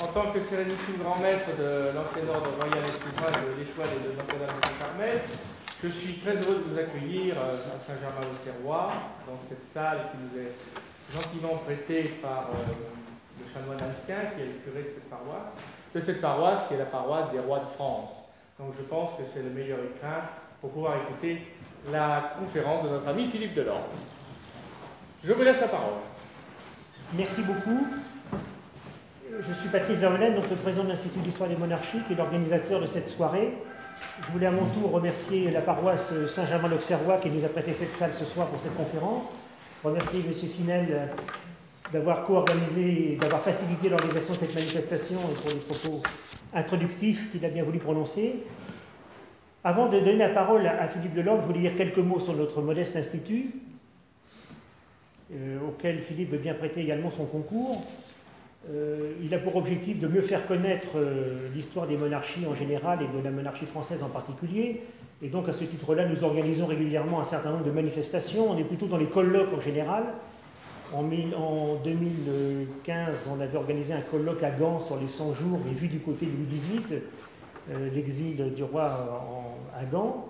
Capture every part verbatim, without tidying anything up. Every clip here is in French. En tant que sérénissime grand maître de l'ancien ordre royal et souverain de l'Étoile et de Notre-Dame de Carmel, je suis très heureux de vous accueillir à Saint-Germain-l'Auxerrois, dans cette salle qui nous est gentiment prêtée par euh, le chanoine Alquin, qui est le curé de cette paroisse, de cette paroisse qui est la paroisse des rois de France. Donc je pense que c'est le meilleur écrin pour pouvoir écouter la conférence de notre ami Philippe Delorme. Je vous laisse la parole. Merci beaucoup. Je suis Patrice Vermeulen, donc le président de l'Institut d'Histoire des Monarchies, qui est l'organisateur de cette soirée. Je voulais à mon tour remercier la paroisse Saint-Germain-l'Auxerrois qui nous a prêté cette salle ce soir pour cette conférence. Remercier M. Finel d'avoir co-organisé et d'avoir facilité l'organisation de cette manifestation et pour les propos introductifs qu'il a bien voulu prononcer. Avant de donner la parole à Philippe Delorme, je voulais dire quelques mots sur notre modeste institut, euh, auquel Philippe veut bien prêter également son concours. Euh, il a pour objectif de mieux faire connaître euh, l'histoire des monarchies en général et de la monarchie française en particulier. Et donc à ce titre-là, nous organisons régulièrement un certain nombre de manifestations. On est plutôt dans les colloques en général. En, en deux mille quinze, on avait organisé un colloque à Gand sur les cent jours et vu du côté de Louis dix-huit, euh, l'exil du roi en, à Gand.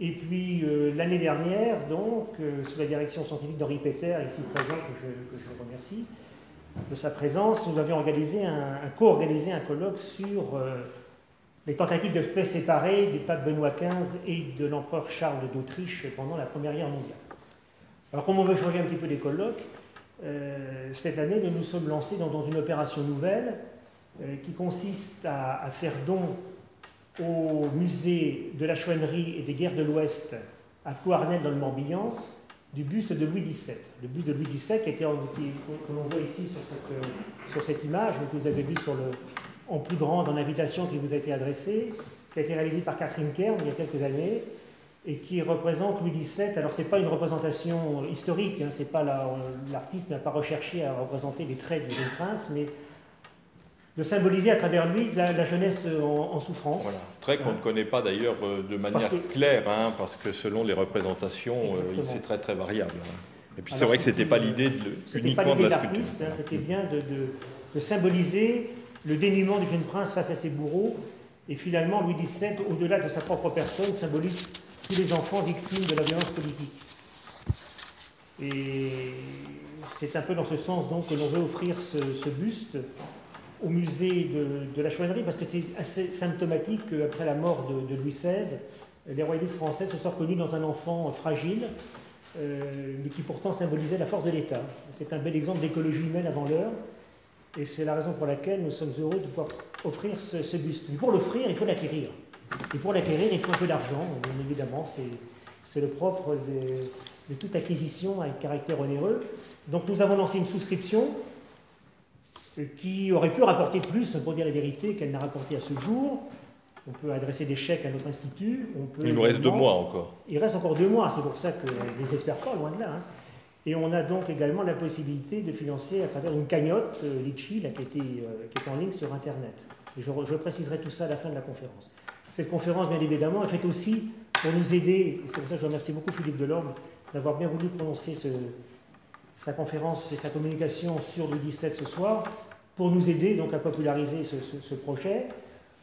Et puis euh, l'année dernière, donc, euh, sous la direction scientifique d'Henri Péter, ici présent, que je, que je remercie, de sa présence, nous avions organisé un, un co-organisé un colloque sur euh, les tentatives de paix séparées du pape Benoît quinze et de l'empereur Charles d'Autriche pendant la Première Guerre mondiale. Alors, comme on veut changer un petit peu les colloques, euh, cette année, nous nous sommes lancés dans, dans une opération nouvelle euh, qui consiste à, à faire don au musée de la Chouannerie et des guerres de l'Ouest à Plouarnel dans le Morbihan, du buste de Louis dix-sept. Le buste de Louis dix-sept qui était, qui, que l'on voit ici sur cette, euh, sur cette image, que vous avez vu sur le, en plus grand dans l'invitation qui vous a été adressée, qui a été réalisée par Catherine Kern il y a quelques années, et qui représente Louis dix-sept. Alors ce n'est pas une représentation historique, hein, c'est pas la, l'artiste n'a pas recherché à représenter les traits du jeune prince, mais de symboliser à travers lui la, la jeunesse en, en souffrance. Voilà. Trait qu'on euh, ne connaît pas d'ailleurs de manière que, claire, hein, parce que selon les représentations, euh, c'est très très variable. Hein. Et puis c'est vrai que ce n'était pas l'idée uniquement de la sculpture. Hein, c'était bien de, de, de symboliser le dénuement du jeune prince face à ses bourreaux. Et finalement, Louis dix-sept, au-delà de sa propre personne, symbolise tous les enfants victimes de la violence politique. Et c'est un peu dans ce sens donc, que l'on veut offrir ce, ce buste au musée de, de la Chouannerie, parce que c'est assez symptomatique qu'après la mort de, de Louis seize, les royalistes français se sont reconnus dans un enfant fragile, euh, mais qui pourtant symbolisait la force de l'État. C'est un bel exemple d'écologie humaine avant l'heure, et c'est la raison pour laquelle nous sommes heureux de pouvoir offrir ce, ce buste. Mais pour l'offrir, il faut l'acquérir. Et pour l'acquérir, il faut un peu d'argent, bien évidemment, c'est le propre de, de toute acquisition avec caractère onéreux. Donc nous avons lancé une souscription qui aurait pu rapporter plus, pour dire la vérité, qu'elle n'a rapporté à ce jour. On peut adresser des chèques à notre institut. On peut, il nous reste deux mois encore. Il reste encore deux mois, c'est pour ça que je ne désespère pas, loin de là. Hein. Et on a donc également la possibilité de financer à travers une cagnotte euh, Litchi, là, qui, était, euh, qui est en ligne sur Internet. Et je, je préciserai tout ça à la fin de la conférence. Cette conférence, bien évidemment, est faite aussi pour nous aider, et c'est pour ça que je remercie beaucoup Philippe Delorme d'avoir bien voulu prononcer ce... sa conférence et sa communication sur Louis dix-sept ce soir, pour nous aider donc à populariser ce, ce, ce projet,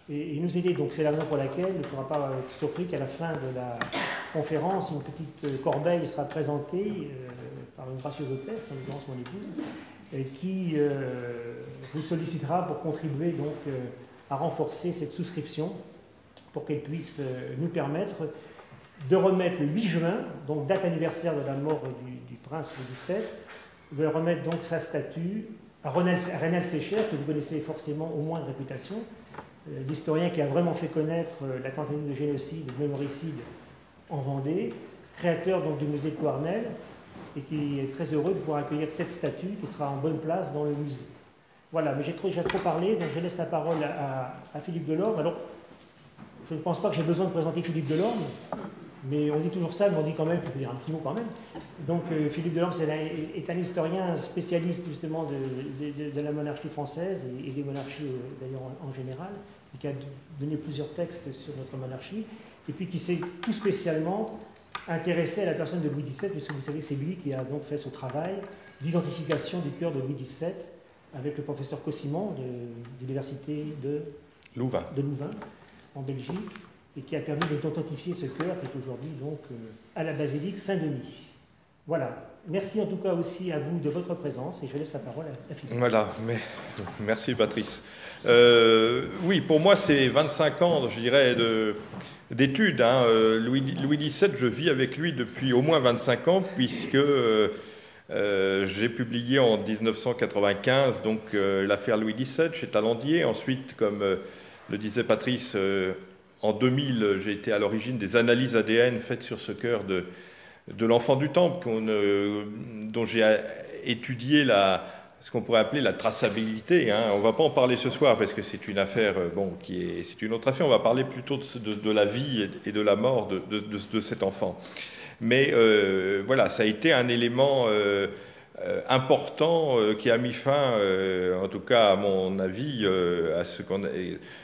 et, et nous aider. Donc c'est la raison pour laquelle il ne faudra pas être surpris qu'à la fin de la conférence, une petite corbeille sera présentée euh, par une gracieuse hôtesse, en l'occurrence mon épouse, et qui euh, vous sollicitera pour contribuer donc euh, à renforcer cette souscription, pour qu'elle puisse euh, nous permettre de remettre le huit juin, donc date anniversaire de la mort du, du prince Louis dix-sept, de remettre donc sa statue à Raynal Sécher, que vous connaissez forcément au moins de réputation, euh, l'historien qui a vraiment fait connaître euh, la tentative de génocide, de mémoricide en Vendée, créateur donc du musée de Plouarnel, et qui est très heureux de pouvoir accueillir cette statue qui sera en bonne place dans le musée. Voilà, mais j'ai trop, j'ai trop parlé, donc je laisse la parole à, à Philippe Delorme. Alors, je ne pense pas que j'ai besoin de présenter Philippe Delorme, mais on dit toujours ça, mais on dit quand même, je dire un petit mot quand même. Donc euh, Philippe Delorme est, est un historien spécialiste justement de, de, de la monarchie française et, et des monarchies euh, d'ailleurs en, en général, et qui a donné plusieurs textes sur notre monarchie, et puis qui s'est tout spécialement intéressé à la personne de Louis dix-sept, puisque vous savez c'est lui qui a donc fait ce travail d'identification du cœur de Louis dix-sept avec le professeur Cossimon de, de l'université de Louvain. de Louvain, en Belgique, et qui a permis d'authentifier ce chœur qui est aujourd'hui donc euh, à la basilique Saint-Denis. Voilà. Merci en tout cas aussi à vous de votre présence et je laisse la parole à Philippe. Voilà, mais, merci Patrice. Euh, oui, pour moi c'est vingt-cinq ans, je dirais, de, d'études. Hein. Louis, Louis dix-sept, je vis avec lui depuis au moins vingt-cinq ans puisque euh, euh, j'ai publié en dix-neuf cent quatre-vingt-quinze donc euh, l'affaire Louis dix-sept chez Talandier. Ensuite, comme euh, le disait Patrice, euh, en deux mille, j'ai été à l'origine des analyses A D N faites sur ce cœur de de l'enfant du temple, qu'on, euh, dont j'ai étudié la, ce qu'on pourrait appeler la traçabilité. Hein. On ne va pas en parler ce soir parce que c'est une affaire, bon, qui est, c'est une autre affaire. On va parler plutôt de, de, de la vie et de la mort de, de, de, de cet enfant. Mais euh, voilà, ça a été un élément euh, important euh, qui a mis fin, euh, en tout cas à mon avis, euh, à ce qu'on a,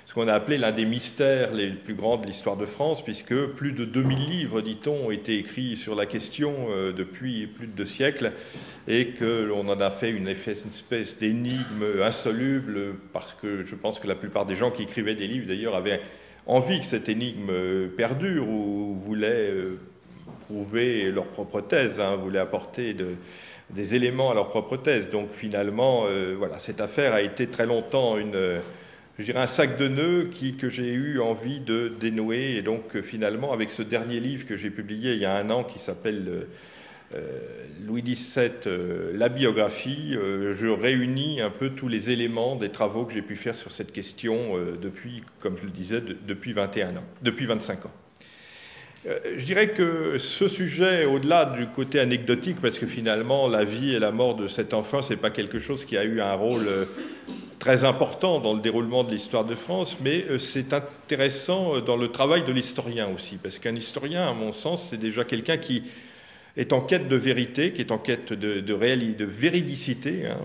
ce qu'on a appelé l'un des mystères les plus grands de l'histoire de France, puisque plus de deux mille livres, dit-on, ont été écrits sur la question euh, depuis plus de deux siècles, et que l'on en a fait une espèce d'énigme insoluble, parce que je pense que la plupart des gens qui écrivaient des livres, d'ailleurs, avaient envie que cette énigme perdure ou voulaient euh, prouver leur propre thèse, hein, voulaient apporter de... des éléments à leur propre thèse. Donc finalement, euh, voilà, cette affaire a été très longtemps une, euh, je dirais un sac de nœuds qui, que j'ai eu envie de dénouer. Et donc euh, finalement, avec ce dernier livre que j'ai publié il y a un an, qui s'appelle euh, Louis dix-sept, euh, la biographie, euh, je réunis un peu tous les éléments des travaux que j'ai pu faire sur cette question euh, depuis, comme je le disais, de, depuis vingt et un ans, depuis vingt-cinq ans. Je dirais que ce sujet, au-delà du côté anecdotique, parce que finalement la vie et la mort de cet enfant, c'est pas quelque chose qui a eu un rôle très important dans le déroulement de l'histoire de France, mais c'est intéressant dans le travail de l'historien aussi, parce qu'un historien, à mon sens, c'est déjà quelqu'un qui est en quête de vérité, qui est en quête de, de, réalité, de véridicité, hein,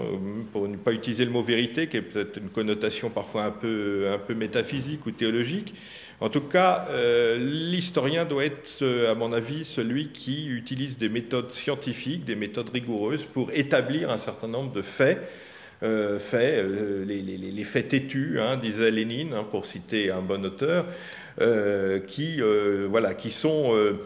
pour ne pas utiliser le mot vérité, qui est peut-être une connotation parfois un peu, un peu métaphysique ou théologique. En tout cas, euh, l'historien doit être, à mon avis, celui qui utilise des méthodes scientifiques, des méthodes rigoureuses pour établir un certain nombre de faits, euh, faits euh, les, les, les faits têtus, hein, disait Lénine, hein, pour citer un bon auteur, euh, qui, euh, voilà, qui, sont, euh,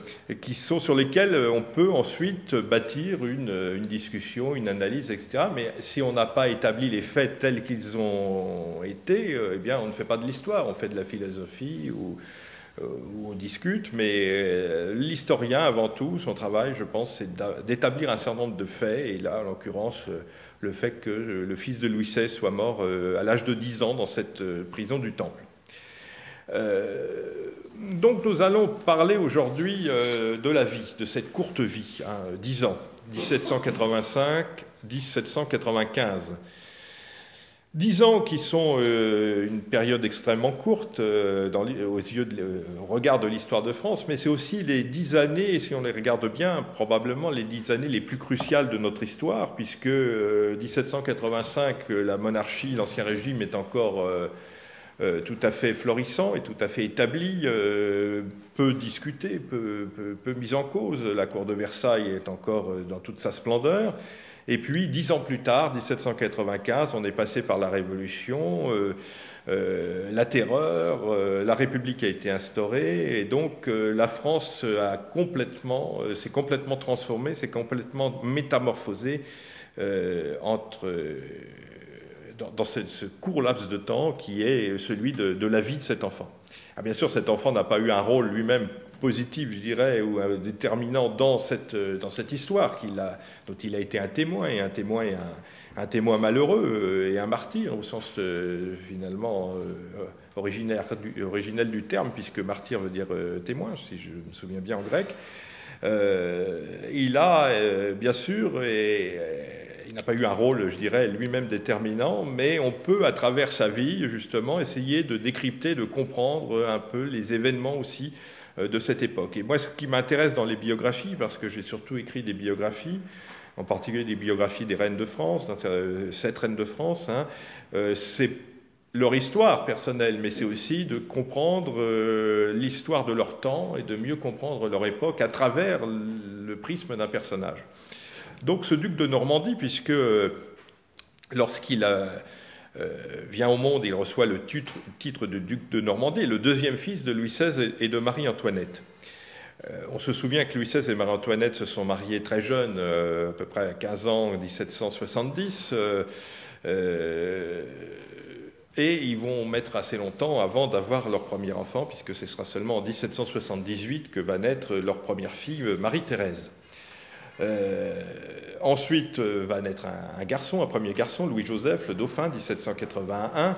qui sont sur lesquels on peut ensuite bâtir une, une discussion, une analyse, et cetera. Mais si on n'a pas établi les faits tels qu'ils ont été, eh bien, on ne fait pas de l'histoire, on fait de la philosophie ou, ou on discute. Mais l'historien, avant tout, son travail, je pense, c'est d'établir un certain nombre de faits. Et là, en l'occurrence, le fait que le fils de Louis seize soit mort à l'âge de dix ans dans cette prison du Temple. Euh, donc nous allons parler aujourd'hui euh, de la vie, de cette courte vie, hein, dix ans, dix-sept cent quatre-vingt-cinq à dix-sept cent quatre-vingt-quinze. dix ans qui sont euh, une période extrêmement courte euh, dans, aux yeux de, euh, au regard de l'histoire de France, mais c'est aussi les dix années, si on les regarde bien, probablement les dix années les plus cruciales de notre histoire, puisque euh, dix-sept cent quatre-vingt-cinq, euh, la monarchie, l'ancien régime est encore... Euh, Euh, tout à fait florissant et tout à fait établi, euh, peu discuté, peu, peu, peu mis en cause. La cour de Versailles est encore dans toute sa splendeur. Et puis, dix ans plus tard, dix-sept cent quatre-vingt-quinze, on est passé par la Révolution, euh, euh, la Terreur, euh, la République a été instaurée, et donc euh, la France a complètement, euh, s'est complètement transformée, s'est complètement métamorphosée euh, entre... Euh, dans ce, ce court laps de temps qui est celui de, de la vie de cet enfant. Ah, bien sûr, cet enfant n'a pas eu un rôle lui-même positif, je dirais, ou déterminant dans cette, dans cette histoire qu'il a, dont il a été un témoin, et un témoin, un, un témoin malheureux et un martyr, au sens euh, finalement euh, originaire du, originel du terme, puisque martyr veut dire euh, témoin, si je me souviens bien en grec. Euh, il a, euh, bien sûr, et... et il n'a pas eu un rôle, je dirais, lui-même déterminant, mais on peut, à travers sa vie, justement, essayer de décrypter, de comprendre un peu les événements aussi de cette époque. Et moi, ce qui m'intéresse dans les biographies, parce que j'ai surtout écrit des biographies, en particulier des biographies des reines de France, sept reines de France, hein, c'est leur histoire personnelle, mais c'est aussi de comprendre l'histoire de leur temps et de mieux comprendre leur époque à travers le prisme d'un personnage. Donc ce duc de Normandie, puisque Lorsqu'il euh, vient au monde, il reçoit le titre, titre de duc de Normandie, le deuxième fils de Louis seize et de Marie-Antoinette. Euh, on se souvient que Louis seize et Marie-Antoinette se sont mariés très jeunes, euh, à peu près à quinze ans, en mille sept cent soixante-dix, euh, euh, et ils vont mettre assez longtemps avant d'avoir leur premier enfant, puisque ce sera seulement en mille sept cent soixante-dix-huit que va naître leur première fille, Marie-Thérèse. Euh, ensuite euh, va naître un, un garçon, un premier garçon, Louis-Joseph, le dauphin, mille sept cent quatre-vingt-un.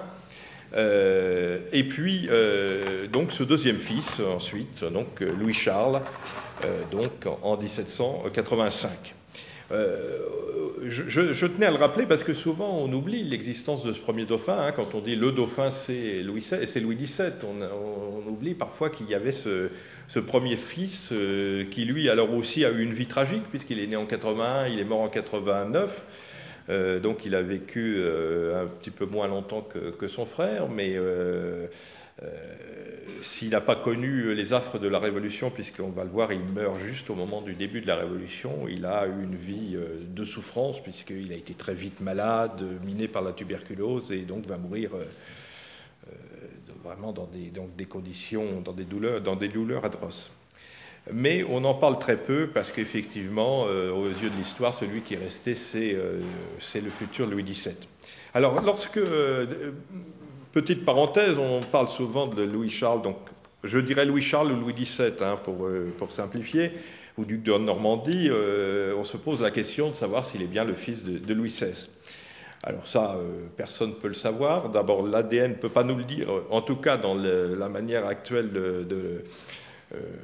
Euh, et puis, euh, donc, ce deuxième fils, ensuite, donc, Louis-Charles, euh, donc, en mille sept cent quatre-vingt-cinq. Euh, je, je, je tenais à le rappeler parce que souvent on oublie l'existence de ce premier dauphin. Hein, quand on dit le dauphin, c'est Louis seize, c'est Louis dix-sept. On, on, on oublie parfois qu'il y avait ce, ce premier fils euh, qui, lui, alors aussi a eu une vie tragique puisqu'il est né en quatre-vingt-un, il est mort en quatre-vingt-neuf. Euh, donc il a vécu euh, un petit peu moins longtemps que, que son frère, mais euh, euh, s'il n'a pas connu les affres de la Révolution, puisqu'on va le voir, il meurt juste au moment du début de la Révolution, il a eu une vie euh, de souffrance, puisqu'il a été très vite malade, miné par la tuberculose, et donc va mourir euh, euh, vraiment dans des, donc des conditions, dans des douleurs, dans des douleurs atroces. Mais on en parle très peu parce qu'effectivement, euh, aux yeux de l'histoire, celui qui est resté, c'est euh, le futur Louis dix-sept. Alors, lorsque, euh, petite parenthèse, on parle souvent de Louis-Charles, donc je dirais Louis-Charles ou Louis dix-sept, hein, pour, euh, pour simplifier, ou duc de Normandie, euh, on se pose la question de savoir s'il est bien le fils de, de Louis seize. Alors ça, euh, personne ne peut le savoir. D'abord, l'A D N ne peut pas nous le dire, en tout cas dans le, la manière actuelle de... de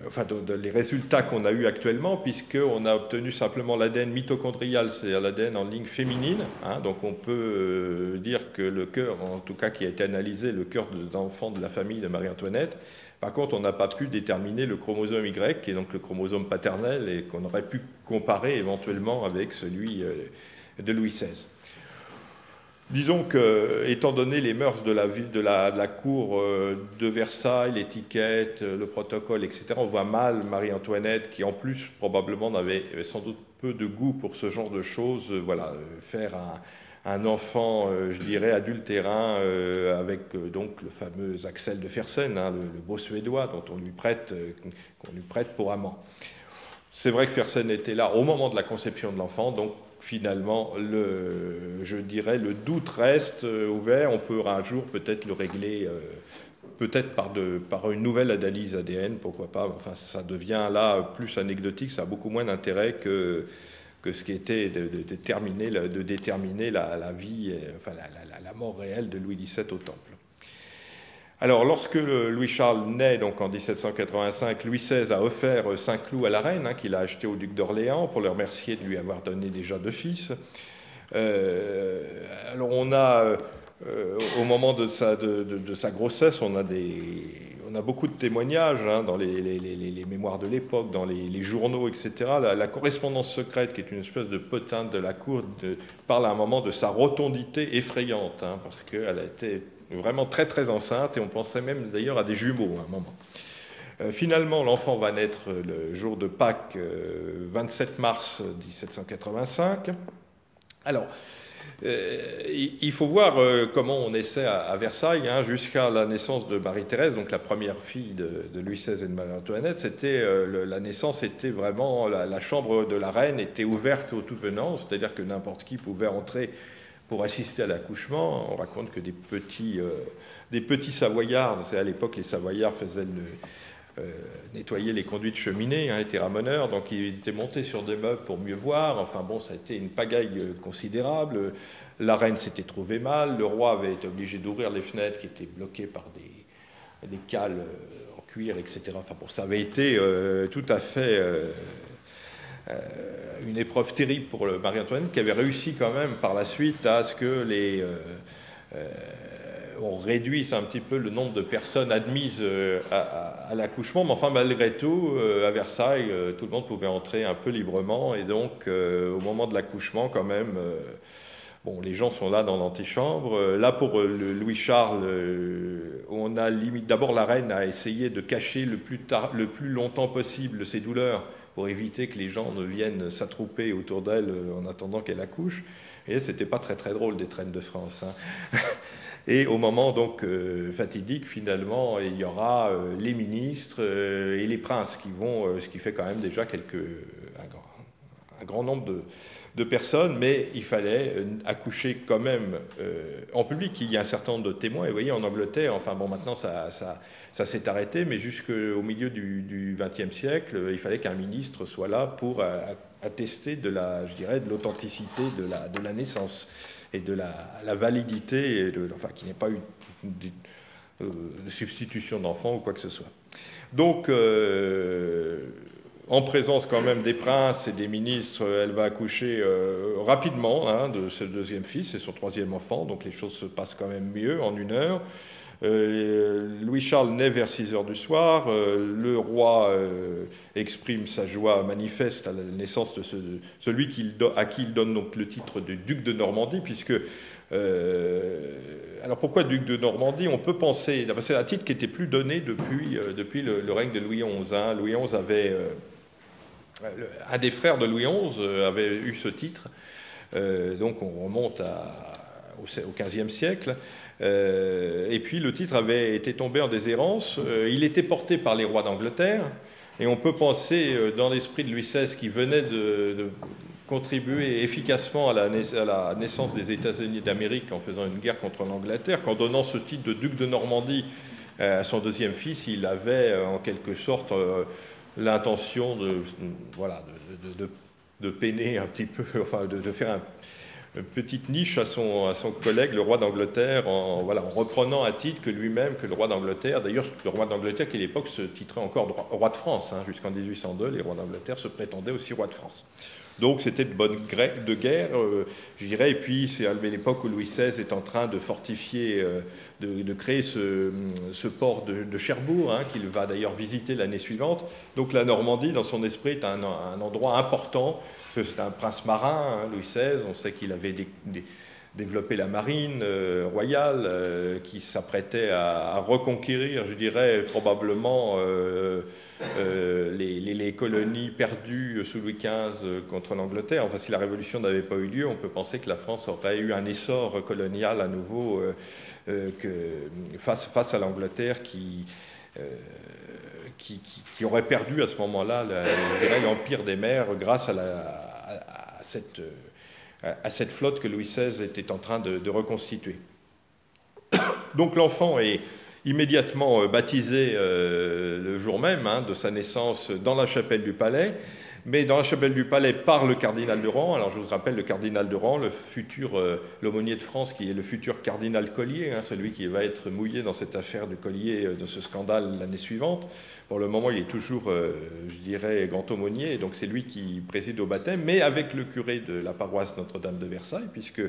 enfin de, de, les résultats qu'on a eus actuellement, puisqu'on a obtenu simplement l'A D N mitochondrial, c'est-à-dire l'A D N en ligne féminine, hein, donc on peut euh, dire que le cœur, en tout cas qui a été analysé, le cœur d'enfant de la famille de Marie-Antoinette. Par contre, on n'a pas pu déterminer le chromosome Y, qui est donc le chromosome paternel, et qu'on aurait pu comparer éventuellement avec celui euh, de Louis seize. Disons que, étant donné les mœurs de la, ville, de la, de la cour de Versailles, l'étiquette, le protocole, et cetera, on voit mal Marie-Antoinette, qui en plus probablement n'avait sans doute peu de goût pour ce genre de choses, voilà, faire un, un enfant, je dirais, adultérin, avec donc le fameux Axel de Fersen, hein, le, le beau Suédois dont on lui prête, qu'on lui prête pour amant. C'est vrai que Fersen était là au moment de la conception de l'enfant, donc finalement, le, je dirais, le doute reste ouvert. On peut un jour peut-être le régler, euh, peut-être par, de, par une nouvelle analyse A D N, pourquoi pas. Enfin, ça devient là plus anecdotique, ça a beaucoup moins d'intérêt que, que ce qui était de, de, de déterminer, de déterminer la, la vie, enfin la, la, la mort réelle de Louis dix-sept au Temple. Alors, lorsque Louis-Charles naît, donc en mille sept cent quatre-vingt-cinq, Louis seize a offert Saint-Cloud à la reine, hein, qu'il a acheté au duc d'Orléans pour le remercier de lui avoir donné déjà deux fils. Euh, alors, on a, euh, au moment de sa, de, de, de sa grossesse, on a, des, on a beaucoup de témoignages, hein, dans les, les, les, les mémoires de l'époque, dans les, les journaux, et cetera. La, la correspondance secrète, qui est une espèce de potin de la cour, de, parle à un moment de sa rotondité effrayante, hein, parce qu'elle a été vraiment très très enceinte, et on pensait même d'ailleurs à des jumeaux à un moment. Euh, finalement, l'enfant va naître le jour de Pâques, euh, vingt-sept mars mille sept cent quatre-vingt-cinq. Alors, euh, il faut voir euh, comment on essaie à, à Versailles, hein, jusqu'à la naissance de Marie-Thérèse, donc la première fille de, de Louis seize et de Marie-Antoinette. C'était euh, le, la naissance était vraiment, la, la chambre de la reine était ouverte aux tout venants, c'est-à-dire que n'importe qui pouvait entrer pour assister à l'accouchement. On raconte que des petits, euh, des petits Savoyards, à l'époque les Savoyards faisaient le, euh, nettoyer les conduits de cheminée, hein, étaient ramoneurs, donc ils étaient montés sur des meubles pour mieux voir. Enfin bon, ça a été une pagaille considérable. La reine s'était trouvée mal, le roi avait été obligé d'ouvrir les fenêtres qui étaient bloquées par des, des cales en cuir, et cetera. Enfin bon, ça avait été euh, tout à fait... Euh, une épreuve terrible pour Marie-Antoinette, qui avait réussi quand même par la suite à ce que les... Euh, euh, on réduise un petit peu le nombre de personnes admises à, à, à l'accouchement, mais enfin malgré tout, euh, à Versailles, euh, tout le monde pouvait entrer un peu librement, et donc euh, au moment de l'accouchement quand même, euh, bon, les gens sont là dans l'antichambre. Euh, là pour euh, Louis-Charles, euh, on a limite... D'abord la reine a essayé de cacher le plus tard, le plus longtemps possible ses douleurs, pour éviter que les gens ne viennent s'attrouper autour d'elle en attendant qu'elle accouche. Et c'était pas très très drôle des traînes de France. Hein. Et au moment donc euh, fatidique, finalement, il y aura euh, les ministres euh, et les princes qui vont, euh, ce qui fait quand même déjà quelques, un, grand, un grand nombre de, de personnes, mais il fallait euh, accoucher quand même euh, en public. Il y a un certain nombre de témoins, et vous voyez en Angleterre, enfin bon maintenant ça, ça, ça s'est arrêté, mais jusqu'au milieu du vingtième siècle, il fallait qu'un ministre soit là pour euh, attester de la, je dirais, de l'authenticité de la, de la naissance. Et de la, la validité, et de, enfin, qu'il n'y ait pas eu de, de, de substitution d'enfants ou quoi que ce soit. Donc, euh, en présence quand même des princes et des ministres, elle va accoucher euh, rapidement hein, de ce deuxième fils et son troisième enfant, donc les choses se passent quand même mieux en une heure. Euh, Louis-Charles naît vers six heures du soir, euh, le roi euh, exprime sa joie manifeste à la naissance de ce, celui qu'il do, à qui il donne donc le titre de duc de Normandie, puisque... Euh, alors pourquoi duc de Normandie? On peut penser... C'est un titre qui n'était plus donné depuis, euh, depuis le, le règne de Louis onze. Hein. Louis onze avait... Euh, le, un des frères de Louis onze avait eu ce titre, euh, donc on remonte à, au, au quinzième siècle. Euh, et puis le titre avait été tombé en déshérence, euh, il était porté par les rois d'Angleterre, et on peut penser euh, dans l'esprit de Louis seize qui venait de, de contribuer efficacement à la, à la naissance des États-Unis d'Amérique en faisant une guerre contre l'Angleterre, qu'en donnant ce titre de duc de Normandie euh, à son deuxième fils, il avait euh, en quelque sorte euh, l'intention de, voilà, de, de, de, de peiner un petit peu, enfin de, de faire un... Une petite niche à son, à son collègue, le roi d'Angleterre, en, voilà, en reprenant un titre que lui-même, que le roi d'Angleterre, d'ailleurs le roi d'Angleterre qui à l'époque se titrait encore roi de France, hein, jusqu'en dix-huit cent deux, les rois d'Angleterre se prétendaient aussi roi de France. Donc c'était de bonne de guerre, euh, je dirais, et puis c'est à l'époque où Louis seize est en train de fortifier, euh, de, de créer ce, ce port de, de Cherbourg, hein, qu'il va d'ailleurs visiter l'année suivante. Donc la Normandie, dans son esprit, est un, un endroit important. C'est un prince marin, hein, Louis seize, on sait qu'il avait des, des, développé la marine euh, royale, euh, qui s'apprêtait à, à reconquérir, je dirais, probablement euh, euh, les, les, les colonies perdues sous Louis quinze euh, contre l'Angleterre. Enfin, si la Révolution n'avait pas eu lieu, on peut penser que la France aurait eu un essor colonial à nouveau euh, euh, que, face, face à l'Angleterre qui... Euh, Qui, qui, qui aurait perdu à ce moment-là l'empire des mers grâce à, la, à, à, cette, à cette flotte que Louis seize était en train de, de reconstituer. Donc l'enfant est immédiatement baptisé euh, le jour même hein, de sa naissance dans la chapelle du palais, mais dans la chapelle du palais par le cardinal de Rohan. Alors je vous rappelle le cardinal de Rohan, le futur euh, l'aumônier de France, qui est le futur cardinal Collier, hein, celui qui va être mouillé dans cette affaire du Collier, de ce scandale l'année suivante. Pour le moment, il est toujours, euh, je dirais, grand aumônier, donc c'est lui qui préside au baptême, mais avec le curé de la paroisse Notre-Dame de Versailles, puisque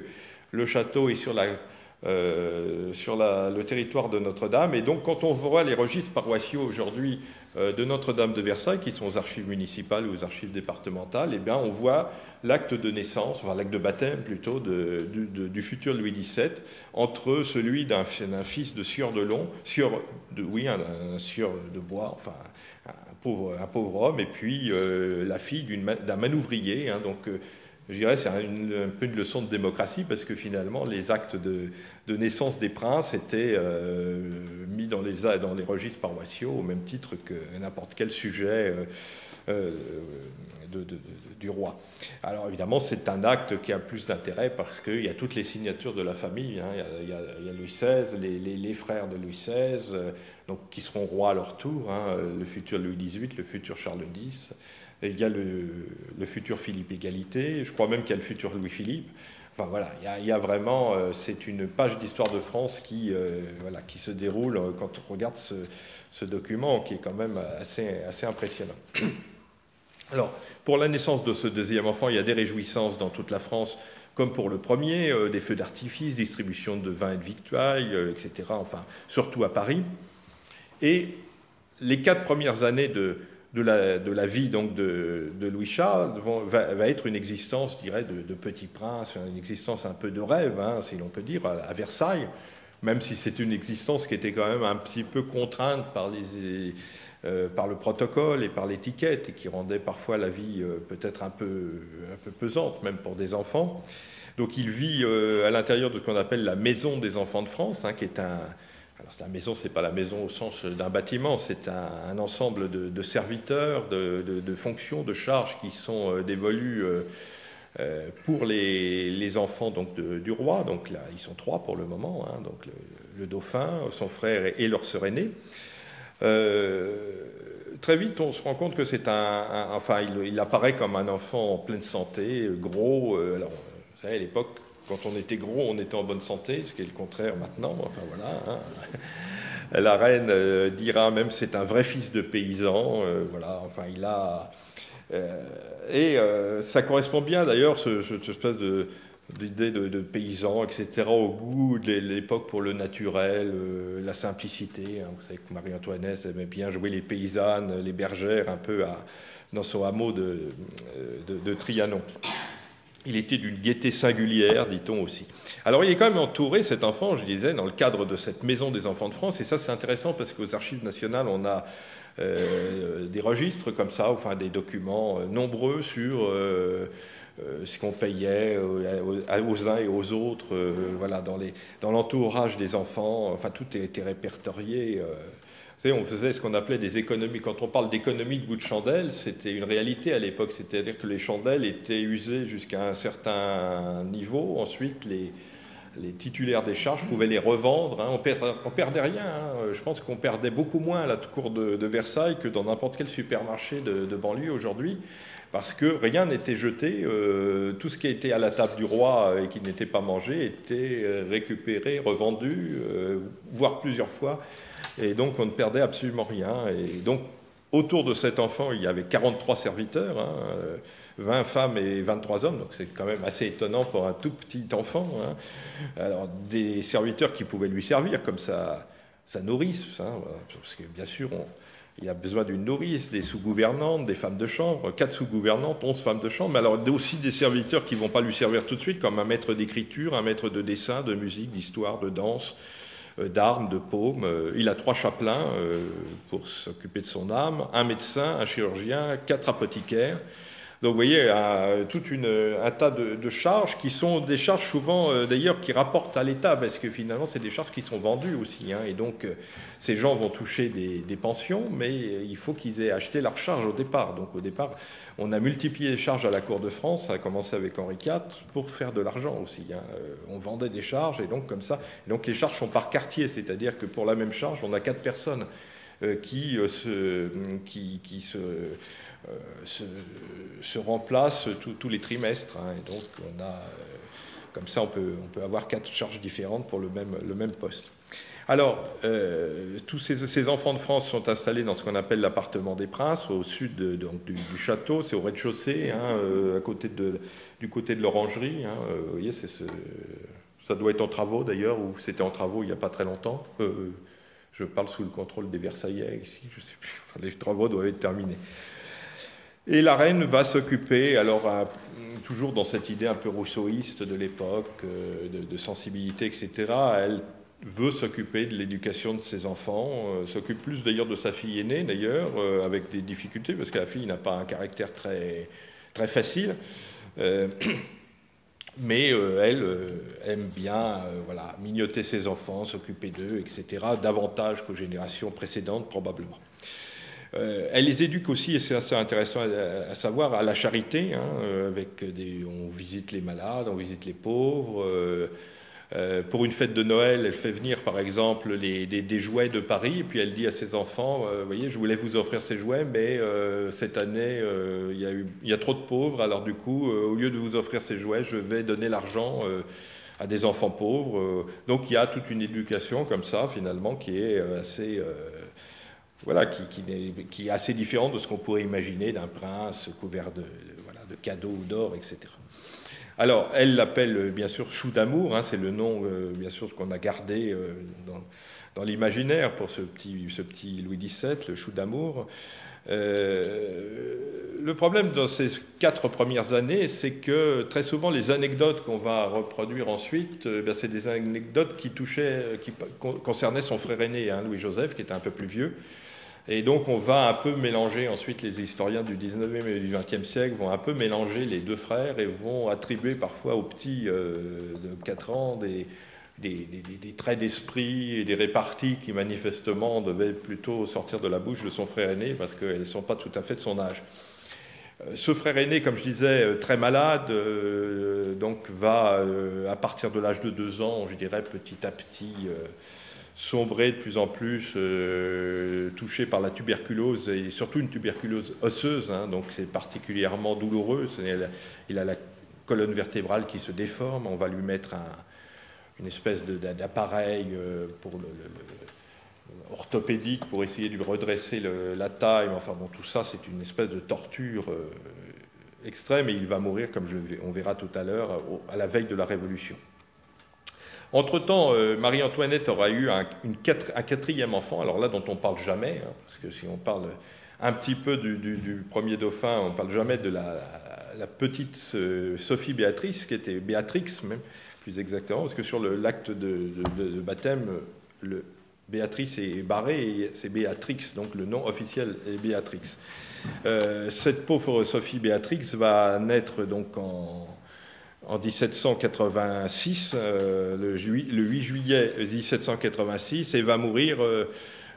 le château est sur la... Euh, sur la, le territoire de Notre-Dame. Et donc quand on voit les registres paroissiaux aujourd'hui euh, de Notre-Dame de Versailles, qui sont aux archives municipales ou aux archives départementales, et bien on voit l'acte de naissance, enfin l'acte de baptême plutôt de, du, de, du futur Louis dix-sept, entre celui d'un fils de sieur de Long, sieur de, oui, un, un sieur de bois, enfin un pauvre, un pauvre homme, et puis euh, la fille d'un manouvrier, hein, donc euh, je dirais que c'est un peu une leçon de démocratie, parce que finalement, les actes de, de naissance des princes étaient euh, mis dans les, dans les registres paroissiaux, au même titre que n'importe quel sujet euh, euh, de, de, de, du roi. Alors évidemment, c'est un acte qui a plus d'intérêt, parce qu'il y a toutes les signatures de la famille. Hein. Il y a, il y a, il y a Louis seize, les, les, les frères de Louis seize, euh, donc, qui seront rois à leur tour, hein, le futur Louis dix-huit, le futur Charles X... Et il y a le, le futur Philippe Égalité, je crois même qu'il y a le futur Louis-Philippe. Enfin voilà, il y a, il y a vraiment, euh, c'est une page d'histoire de France qui, euh, voilà, qui se déroule euh, quand on regarde ce, ce document, qui est quand même assez, assez impressionnant. Alors, pour la naissance de ce deuxième enfant, il y a des réjouissances dans toute la France, comme pour le premier, euh, des feux d'artifice, distribution de vin et de victuailles, euh, et cetera, enfin, surtout à Paris. Et les quatre premières années de... De la, de la vie donc de, de Louis-Charles va, va être une existence, je dirais, de, de petit prince, une existence un peu de rêve, hein, si l'on peut dire, à, à Versailles, même si c'est une existence qui était quand même un petit peu contrainte par les... Euh, par le protocole et par l'étiquette, et qui rendait parfois la vie euh, peut-être un peu, un peu pesante, même pour des enfants. Donc il vit euh, à l'intérieur de ce qu'on appelle la Maison des enfants de France, hein, qui est un... Alors la maison, ce n'est pas la maison au sens d'un bâtiment, c'est un, un ensemble de, de serviteurs, de, de, de fonctions, de charges qui sont euh, dévolues euh, euh, pour les, les enfants donc, de, du roi. Donc là, ils sont trois pour le moment, hein, donc le, le dauphin, son frère et, et leur sœur aînée. Euh, très vite, on se rend compte que c'est un, un enfin, il, il apparaît comme un enfant en pleine santé, gros. Euh, alors, vous savez, à l'époque, quand on était gros, on était en bonne santé, ce qui est le contraire maintenant. Enfin voilà. Hein. La reine euh, dira même c'est un vrai fils de paysan. Euh, voilà. Enfin, il a euh, et euh, ça correspond bien d'ailleurs ce, ce, ce espèce de l'idée de, de paysans, et cetera, au goût de l'époque pour le naturel, euh, la simplicité. Hein. Vous savez que Marie-Antoinette aimait bien jouer les paysannes, les bergères, un peu à, dans son hameau de, de, de Trianon. Il était d'une gaieté singulière, dit-on aussi. Alors, il est quand même entouré, cet enfant, je disais, dans le cadre de cette Maison des enfants de France, et ça, c'est intéressant parce qu'aux Archives nationales, on a euh, des registres comme ça, enfin des documents euh, nombreux sur... Euh, Euh, ce qu'on payait aux, aux uns et aux autres, euh, voilà, dans, les, dans l'entourage des enfants, enfin tout était répertorié. Euh. Vous savez, on faisait ce qu'on appelait des économies. Quand on parle d'économie de goût de chandelle, c'était une réalité à l'époque, c'est-à-dire que les chandelles étaient usées jusqu'à un certain niveau, ensuite les, les titulaires des charges pouvaient les revendre, hein. on perd, on perdait rien, hein. Je pense qu'on perdait beaucoup moins à la cour de, de Versailles que dans n'importe quel supermarché de, de banlieue aujourd'hui. Parce que rien n'était jeté, euh, tout ce qui était à la table du roi et qui n'était pas mangé était récupéré, revendu, euh, voire plusieurs fois, et donc on ne perdait absolument rien. Et donc autour de cet enfant, il y avait quarante-trois serviteurs, hein, vingt femmes et vingt-trois hommes, donc c'est quand même assez étonnant pour un tout petit enfant. Hein. Alors des serviteurs qui pouvaient lui servir, comme sa, sa nourrice, hein, parce que bien sûr... on Il a besoin d'une nourrice, des sous-gouvernantes, des femmes de chambre, quatre sous-gouvernantes, onze femmes de chambre, mais alors aussi des serviteurs qui ne vont pas lui servir tout de suite, comme un maître d'écriture, un maître de dessin, de musique, d'histoire, de danse, d'armes, de paume. Il a trois chapelains pour s'occuper de son âme, un médecin, un chirurgien, quatre apothicaires. Donc vous voyez, un, tout une, un tas de, de charges qui sont des charges souvent, euh, d'ailleurs, qui rapportent à l'État, parce que finalement, c'est des charges qui sont vendues aussi. Hein, et donc, euh, ces gens vont toucher des, des pensions, mais il faut qu'ils aient acheté leurs charges au départ. Donc au départ, on a multiplié les charges à la Cour de France, ça a commencé avec Henri quatre, pour faire de l'argent aussi. Hein, euh, on vendait des charges, et donc comme ça. Donc les charges sont par quartier, c'est-à-dire que pour la même charge, on a quatre personnes euh, qui, euh, se, qui, qui se... Euh, se, se remplace tous les trimestres. Hein, et donc, on a, euh, comme ça, on peut, on peut avoir quatre charges différentes pour le même, le même poste. Alors, euh, tous ces, ces enfants de France sont installés dans ce qu'on appelle l'appartement des princes, au sud de, donc, du, du château, c'est au rez-de-chaussée, hein, euh, à côté de, du côté de l'orangerie. Hein, euh, vous voyez, c'est ce, ça doit être en travaux, d'ailleurs, ou c'était en travaux il n'y a pas très longtemps. Euh, je parle sous le contrôle des Versaillais, ici, je ne sais plus. Enfin, les travaux doivent être terminés. Et la reine va s'occuper, alors à, toujours dans cette idée un peu rousseauiste de l'époque, euh, de, de sensibilité, et cetera, elle veut s'occuper de l'éducation de ses enfants, euh, s'occupe plus d'ailleurs de sa fille aînée, d'ailleurs, euh, avec des difficultés, parce que la fille n'a pas un caractère très, très facile, euh, mais euh, elle euh, aime bien euh, voilà, mignoter ses enfants, s'occuper d'eux, et cetera, davantage qu'aux générations précédentes, probablement. Euh, elle les éduque aussi, et c'est assez intéressant à, à savoir, à la charité, hein, avec des, on visite les malades, on visite les pauvres. Euh, euh, pour une fête de Noël, elle fait venir par exemple les, des, des jouets de Paris, et puis elle dit à ses enfants, euh, « Vous voyez, je voulais vous offrir ces jouets, mais euh, cette année, euh, y a eu, y a trop de pauvres, alors du coup, euh, au lieu de vous offrir ces jouets, je vais donner l'argent euh, à des enfants pauvres. Euh. » Donc il y a toute une éducation comme ça, finalement, qui est assez... Euh, Voilà, qui, qui, qui est assez différent de ce qu'on pourrait imaginer d'un prince couvert de, de, voilà, de cadeaux ou d'or, et cetera. Alors, elle l'appelle bien sûr Chou d'amour, hein, c'est le nom euh, bien sûr qu'on a gardé euh, dans, dans l'imaginaire pour ce petit, ce petit Louis dix-sept, le Chou d'amour. Euh, le problème dans ces quatre premières années, c'est que très souvent les anecdotes qu'on va reproduire ensuite, eh bien, c'est des anecdotes qui touchaient, qui concernaient son frère aîné, hein, Louis-Joseph, qui était un peu plus vieux. Et donc on va un peu mélanger, ensuite les historiens du dix-neuvième et du vingtième siècle vont un peu mélanger les deux frères et vont attribuer parfois aux petits euh, de quatre ans des, des, des, des traits d'esprit et des réparties qui manifestement devaient plutôt sortir de la bouche de son frère aîné parce qu'elles ne sont pas tout à fait de son âge. Ce frère aîné, comme je disais, très malade, euh, donc va euh, à partir de l'âge de deux ans, je dirais petit à petit... Euh, sombré de plus en plus, euh, touché par la tuberculose, et surtout une tuberculose osseuse, hein, donc c'est particulièrement douloureux, c'est, il a la colonne vertébrale qui se déforme, on va lui mettre un, une espèce de, d'appareil euh, pour le, le, le, orthopédique pour essayer de lui redresser le, la taille, enfin bon, tout ça c'est une espèce de torture euh, extrême, et il va mourir, comme je, on verra tout à l'heure, au, à la veille de la Révolution. Entre-temps, euh, Marie-Antoinette aura eu un, une quatre, un quatrième enfant, alors là dont on ne parle jamais, hein, parce que si on parle un petit peu du, du, du premier dauphin, on ne parle jamais de la, la, la petite euh, Sophie-Béatrice, qui était Béatrix même, plus exactement, parce que sur le, l'acte de, de, de, de baptême, le, Béatrice est barrée et c'est Béatrix, donc le nom officiel est Béatrix. Euh, cette pauvre Sophie-Béatrix va naître donc en... En dix-sept cent quatre-vingt-six, euh, le, ju- le huit juillet dix-sept cent quatre-vingt-six, et va mourir euh,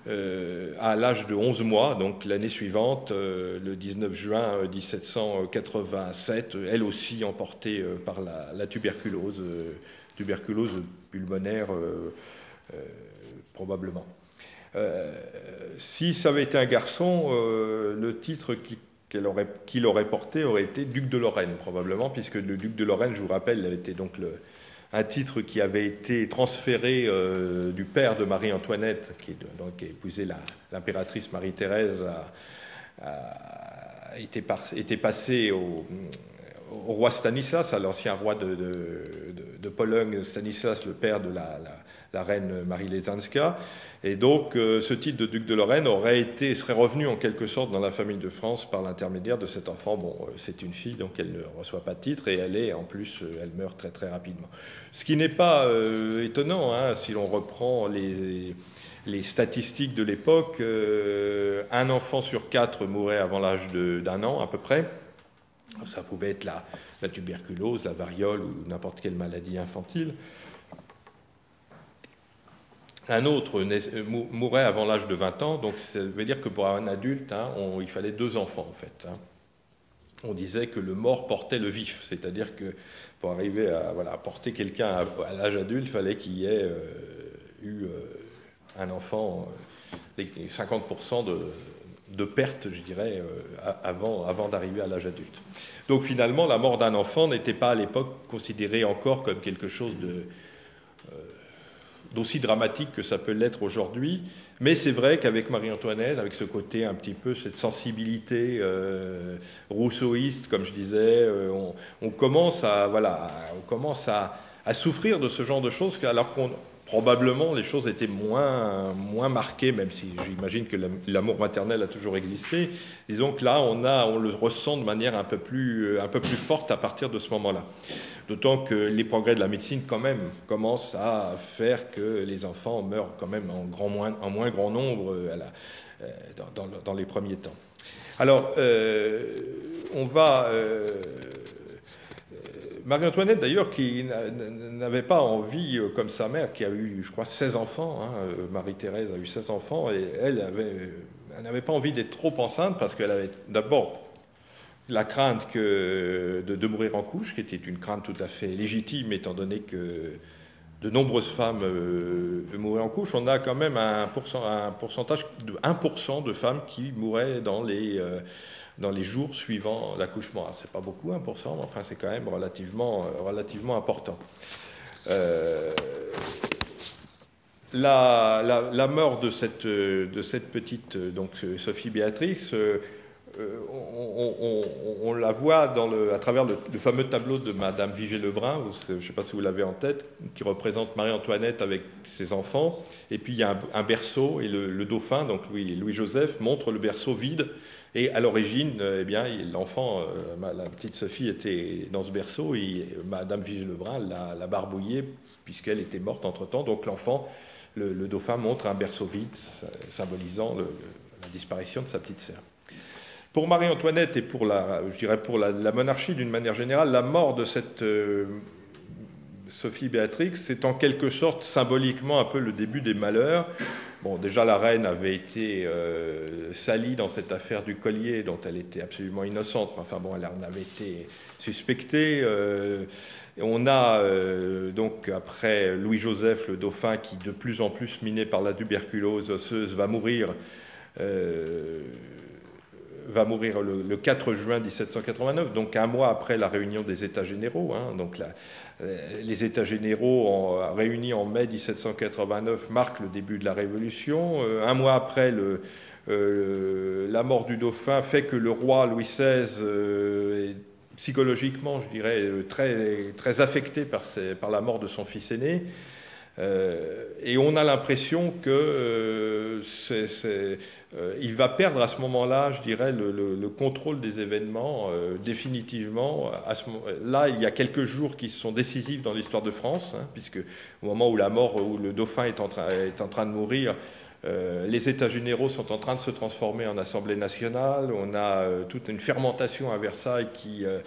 euh, à l'âge de onze mois, donc l'année suivante, euh, le dix-neuf juin dix-sept cent quatre-vingt-sept, elle aussi emportée euh, par la, la tuberculose, euh, tuberculose pulmonaire euh, euh, probablement. Euh, si ça avait été un garçon, euh, le titre qui Qu'il aurait, qu'il aurait porté aurait été Duc de Lorraine, probablement, puisque le Duc de Lorraine, je vous rappelle, était donc le, un titre qui avait été transféré euh, du père de Marie-Antoinette, qui, donc, qui a épousé la, l'impératrice Marie-Thérèse, a, a été, par, était passé au, au roi Stanislas, à l'ancien roi de, de, de, de Pologne, Stanislas, le père de la, la, la reine Marie Lesinska. Et donc, euh, ce titre de duc de Lorraine aurait été, serait revenu en quelque sorte dans la famille de France par l'intermédiaire de cet enfant. Bon, euh, c'est une fille, donc elle ne reçoit pas de titre, et elle est, en plus, euh, elle meurt très très rapidement. Ce qui n'est pas euh, étonnant, hein, si l'on reprend les, les statistiques de l'époque. Euh, un enfant sur quatre mourait avant l'âge de, d'un an, à peu près. Ça pouvait être la, la tuberculose, la variole ou n'importe quelle maladie infantile. Un autre mourait avant l'âge de vingt ans, donc ça veut dire que pour un adulte, hein, on, il fallait deux enfants en fait. Hein. On disait que le mort portait le vif, c'est-à-dire que pour arriver à, voilà, à porter quelqu'un à, à l'âge adulte, il fallait qu'il y ait euh, eu euh, un enfant, euh, cinquante pour cent de, de perte, je dirais, euh, avant, avant d'arriver à l'âge adulte. Donc finalement, la mort d'un enfant n'était pas à l'époque considérée encore comme quelque chose de... Euh, d'aussi dramatique que ça peut l'être aujourd'hui, mais c'est vrai qu'avec Marie-Antoinette, avec ce côté un petit peu, cette sensibilité euh, rousseauiste, comme je disais, euh, on, on commence, à, voilà, on commence à, à souffrir de ce genre de choses, alors qu'on probablement les choses étaient moins, moins marquées, même si j'imagine que l'amour maternel a toujours existé. Disons que là, on, a, on le ressent de manière un peu, plus, un peu plus forte à partir de ce moment-là. D'autant que les progrès de la médecine, quand même, commencent à faire que les enfants meurent quand même en, grand moins, en moins grand nombre à la, dans, dans, dans les premiers temps. Alors, euh, on va... Euh, Marie-Antoinette, d'ailleurs, qui n'avait pas envie, comme sa mère, qui a eu, je crois, seize enfants, hein, Marie-Thérèse a eu seize enfants, et elle, avait, elle n'avait pas envie d'être trop enceinte, parce qu'elle avait d'abord la crainte que, de, de mourir en couche, qui était une crainte tout à fait légitime, étant donné que de nombreuses femmes euh, mouraient en couche. On a quand même un, pourcent, un pourcentage de un pour cent de femmes qui mouraient dans les... Euh, dans les jours suivant l'accouchement. Alors, c'est pas beaucoup, un pour cent, mais enfin, c'est quand même relativement, relativement important. Euh, la, la, la mort de cette, de cette petite donc, Sophie Béatrix euh, euh, on, on, on, on la voit dans le, à travers le, le fameux tableau de Madame Vigée-Lebrun, je ne sais pas si vous l'avez en tête, qui représente Marie-Antoinette avec ses enfants, et puis il y a un, un berceau, et le, le dauphin, donc Louis, Louis-Joseph, montre le berceau vide, et à l'origine, eh bien, l'enfant, euh, la petite Sophie était dans ce berceau, et Madame Vigée-Lebrun l'a, l'a barbouillée, puisqu'elle était morte entre-temps, donc l'enfant, le, le dauphin montre un berceau vide, symbolisant le, le, la disparition de sa petite sœur. Pour Marie-Antoinette et pour la, je dirais pour la, la monarchie d'une manière générale, la mort de cette euh, Sophie-Béatrix, c'est en quelque sorte symboliquement un peu le début des malheurs. Bon, déjà la reine avait été euh, salie dans cette affaire du collier dont elle était absolument innocente. Enfin bon, elle en avait été suspectée. Euh, Et on a euh, donc après Louis-Joseph, le dauphin, qui de plus en plus miné par la tuberculose osseuse, va mourir, euh, va mourir le, le quatre juin dix-sept cent quatre-vingt-neuf, donc un mois après la réunion des États généraux. Hein, donc la, les États généraux en, réunis en mai dix-sept cent quatre-vingt-neuf marquent le début de la Révolution. Euh, un mois après le... Euh, la mort du dauphin fait que le roi Louis seize euh, est psychologiquement, je dirais, très, très affecté par, ses, par la mort de son fils aîné. Euh, et on a l'impression qu'il euh, euh, va perdre à ce moment-là, je dirais, le, le, le contrôle des événements euh, définitivement. À ce, là, il y a quelques jours qui sont décisifs dans l'histoire de France, hein, puisque au moment où la mort, où le dauphin est en, tra- est en train de mourir, Euh, les États généraux sont en train de se transformer en Assemblée nationale. On a euh, toute une fermentation à Versailles qui euh,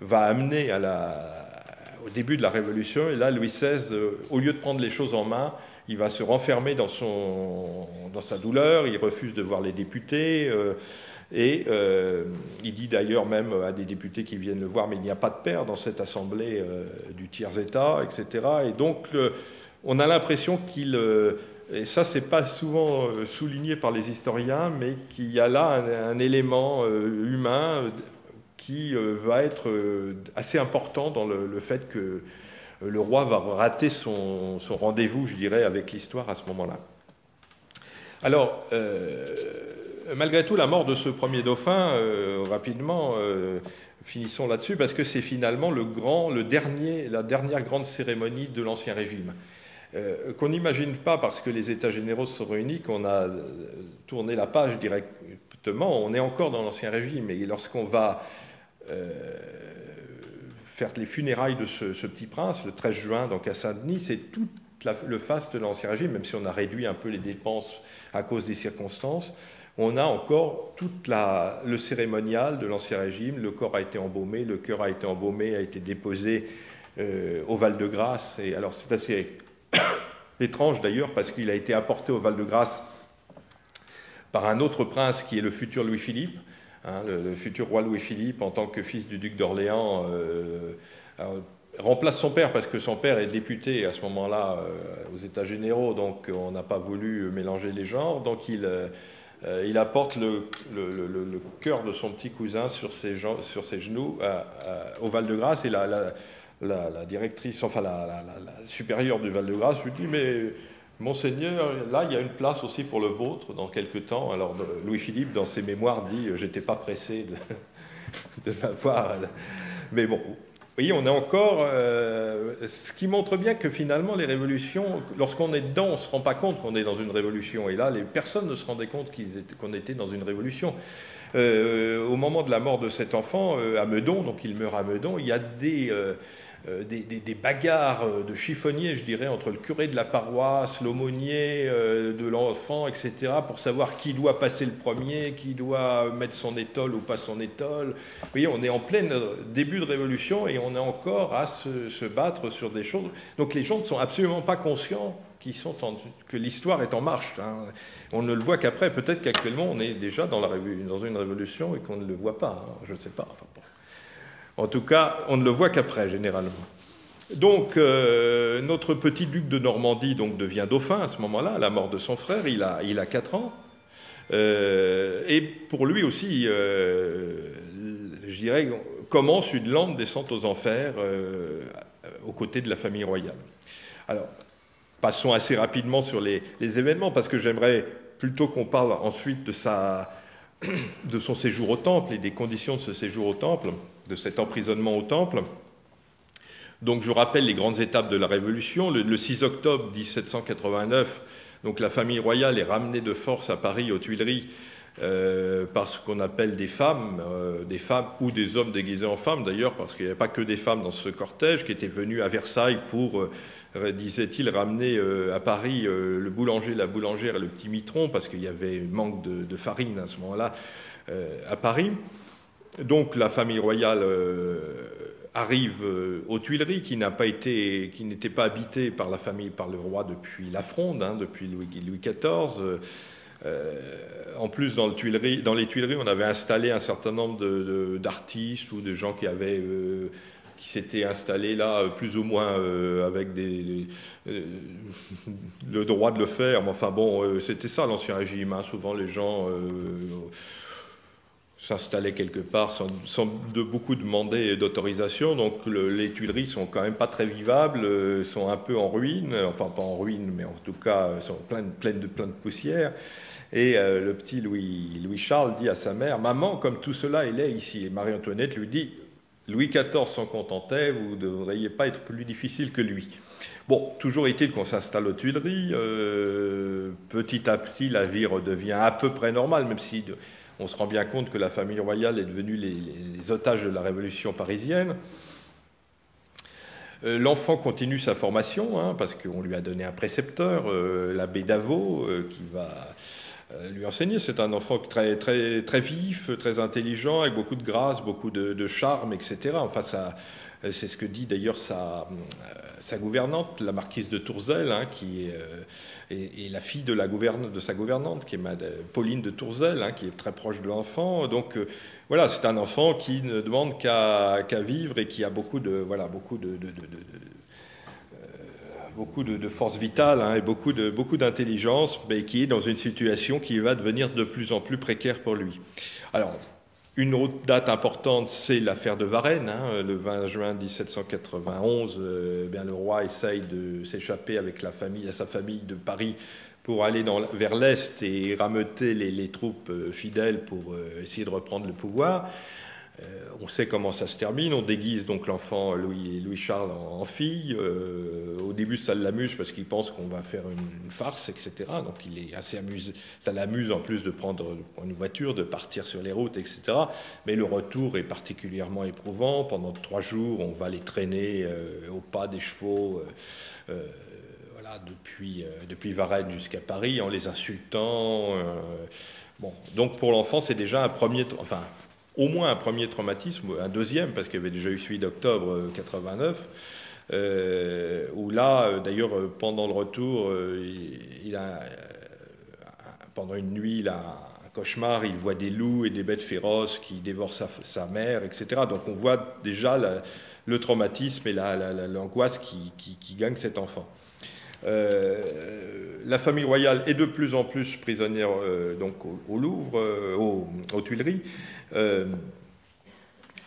va amener à la... au début de la Révolution. Et là, Louis seize, euh, au lieu de prendre les choses en main, il va se renfermer dans, son... dans sa douleur. Il refuse de voir les députés. Euh, et euh, il dit d'ailleurs même à des députés qui viennent le voir, mais il n'y a pas de pair dans cette Assemblée euh, du tiers-État, et cetera. Et donc, le... on a l'impression qu'il... Euh, Et ça, ce n'est pas souvent souligné par les historiens, mais qu'il y a là un, un élément humain qui va être assez important dans le, le fait que le roi va rater son, son rendez-vous, je dirais, avec l'histoire à ce moment-là. Alors, euh, malgré tout, la mort de ce premier dauphin, euh, rapidement, euh, finissons là-dessus, parce que c'est finalement le grand, le dernier, la dernière grande cérémonie de l'Ancien Régime. Euh, qu'on n'imagine pas parce que les États généraux se sont réunis, qu'on a tourné la page directement, on est encore dans l'Ancien Régime. Et lorsqu'on va euh, faire les funérailles de ce, ce petit prince, le treize juin, donc à Saint-Denis, c'est tout la, le faste de l'Ancien Régime, même si on a réduit un peu les dépenses à cause des circonstances, on a encore tout le cérémonial de l'Ancien Régime. Le corps a été embaumé, le cœur a été embaumé, a été déposé euh, au Val-de-Grâce. Et alors c'est assez... étrange d'ailleurs, parce qu'il a été apporté au Val-de-Grâce par un autre prince qui est le futur Louis-Philippe, hein, le, le futur roi Louis-Philippe en tant que fils du duc d'Orléans, euh, alors, remplace son père parce que son père est député à ce moment-là euh, aux États généraux, donc on n'a pas voulu mélanger les genres, donc il, euh, il apporte le, le, le, le cœur de son petit cousin sur ses, sur ses genoux euh, euh, au Val-de-Grâce, et la, la La, la directrice, enfin la, la, la, la supérieure du Val-de-Grâce lui dit « Mais Monseigneur, là il y a une place aussi pour le vôtre dans quelques temps. » Alors Louis-Philippe dans ses mémoires dit « J'étais pas pressé de, de l'avoir. » Mais bon, vous voyez, on est encore... Euh, ce qui montre bien que finalement les révolutions, lorsqu'on est dedans, on ne se rend pas compte qu'on est dans une révolution. Et là, les personnes ne se rendaient compte qu'ils étaient, qu'on était dans une révolution. Euh, au moment de la mort de cet enfant, euh, à Meudon, donc il meurt à Meudon, il y a des... Euh, Des, des, des bagarres de chiffonniers, je dirais, entre le curé de la paroisse, l'aumônier euh, de l'enfant, et cetera, pour savoir qui doit passer le premier, qui doit mettre son étole ou pas son étole. Vous voyez, on est en plein début de révolution et on est encore à se, se battre sur des choses. Donc les gens ne sont absolument pas conscients qu'ils sont en, que l'histoire est en marche. Hein. On ne le voit qu'après. Peut-être qu'actuellement, on est déjà dans, la, dans une révolution et qu'on ne le voit pas. Hein. Je ne sais pas. Enfin, bon. En tout cas, on ne le voit qu'après, généralement. Donc, euh, notre petit duc de Normandie donc, devient dauphin à ce moment-là, à la mort de son frère, il a, il a quatre ans. Euh, et pour lui aussi, euh, je dirais, commence une lente descente aux enfers euh, aux côtés de la famille royale. Alors, passons assez rapidement sur les, les événements, parce que j'aimerais plutôt qu'on parle ensuite de sa... de son séjour au Temple et des conditions de ce séjour au Temple, de cet emprisonnement au Temple. Donc je rappelle les grandes étapes de la Révolution. Le, le six octobre mille sept cent quatre-vingt-neuf, donc la famille royale est ramenée de force à Paris, aux Tuileries, euh, par ce qu'on appelle des femmes, euh, des femmes ou des hommes déguisés en femmes d'ailleurs, parce qu'il n'y avait pas que des femmes dans ce cortège, qui étaient venues à Versailles pour, euh, disait-il, ramener euh, à Paris euh, le boulanger, la boulangère et le petit mitron, parce qu'il y avait manque de, de farine à ce moment-là euh, à Paris. Donc la famille royale euh, arrive euh, aux Tuileries, qui n'a pas été, qui n'était pas habitée par la famille, par le roi depuis la Fronde, hein, depuis Louis quatorze. Euh, en plus, dans, le Tuileries, dans les Tuileries, on avait installé un certain nombre de, de, d'artistes ou de gens qui avaient, euh, qui s'étaient installés là, plus ou moins euh, avec des, euh, le droit de le faire. Mais enfin bon, euh, c'était ça l'ancien régime. Hein, souvent, les gens Euh, s'installer quelque part sans, sans de beaucoup demander d'autorisation. Donc le, les Tuileries sont quand même pas très vivables, euh, sont un peu en ruine, enfin pas en ruine, mais en tout cas sont pleines, pleines de, plein de poussière. Et euh, le petit Louis, Louis Charles dit à sa mère « Maman, comme tout cela, il est ici ». Et Marie-Antoinette lui dit « Louis quatorze s'en contentait, vous ne devriez pas être plus difficile que lui ». Bon, toujours est-il qu'on s'installe aux Tuileries. Euh, petit à petit, la vie redevient à peu près normale, même si de, on se rend bien compte que la famille royale est devenue les, les, les otages de la Révolution parisienne. Euh, l'enfant continue sa formation, hein, parce qu'on lui a donné un précepteur, euh, l'abbé Davo, euh, qui va euh, lui enseigner. C'est un enfant très, très, très vif, très intelligent, avec beaucoup de grâce, beaucoup de, de charme, et cetera. Enfin, ça, c'est ce que dit d'ailleurs sa, sa gouvernante, la marquise de Tourzel, hein, qui est... Euh, et la fille de, la gouverne, de sa gouvernante, qui est Madame Pauline de Tourzel, hein, qui est très proche de l'enfant. Donc euh, voilà, c'est un enfant qui ne demande qu'à, qu'à vivre et qui a beaucoup de, voilà, beaucoup de, de, de, de, euh, beaucoup de, de force vitale, hein, et beaucoup, de, beaucoup d'intelligence, mais qui est dans une situation qui va devenir de plus en plus précaire pour lui. Alors, une autre date importante, c'est l'affaire de Varennes. Hein, le vingt juin mille sept cent quatre-vingt-onze, euh, bien, le roi essaye de s'échapper avec la famille, à sa famille de Paris pour aller dans, vers l'Est et rameuter les, les troupes fidèles pour euh, essayer de reprendre le pouvoir. Euh, on sait comment ça se termine. On déguise donc l'enfant Louis, Louis-Charles en, en fille. Euh, au début, ça l'amuse parce qu'il pense qu'on va faire une, une farce, et cetera. Donc, il est assez amusé. Ça l'amuse en plus de prendre une voiture, de partir sur les routes, et cetera. Mais le retour est particulièrement éprouvant. Pendant trois jours, on va les traîner euh, au pas des chevaux. Euh, euh, voilà, depuis, euh, depuis Varennes jusqu'à Paris, en les insultant. Euh, bon, donc pour l'enfant, c'est déjà un premier. Enfin, au moins un premier traumatisme, un deuxième, parce qu'il y avait déjà eu celui d'octobre quatre-vingt-neuf, euh, où là, d'ailleurs, pendant le retour, euh, il a, pendant une nuit, il a un cauchemar, il voit des loups et des bêtes féroces qui dévorent sa, sa mère, et cetera. Donc on voit déjà la, le traumatisme et la, la, la, l'angoisse qui, qui, qui gagne cet enfant. Euh, la famille royale est de plus en plus prisonnière euh, donc au, au Louvre, euh, au, aux Tuileries. Euh,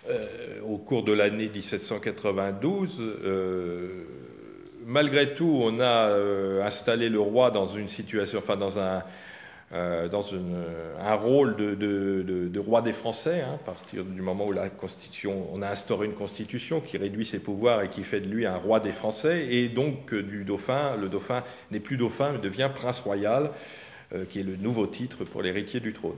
euh, au cours de l'année mille sept cent quatre-vingt-douze, euh, malgré tout, on a euh, installé le roi dans une situation, enfin dans un euh, dans une, un rôle de, de, de, de roi des Français, hein, à partir du moment où la Constitution, on a instauré une Constitution qui réduit ses pouvoirs et qui fait de lui un roi des Français, et donc du dauphin, le dauphin n'est plus dauphin, mais devient prince royal, euh, qui est le nouveau titre pour l'héritier du trône.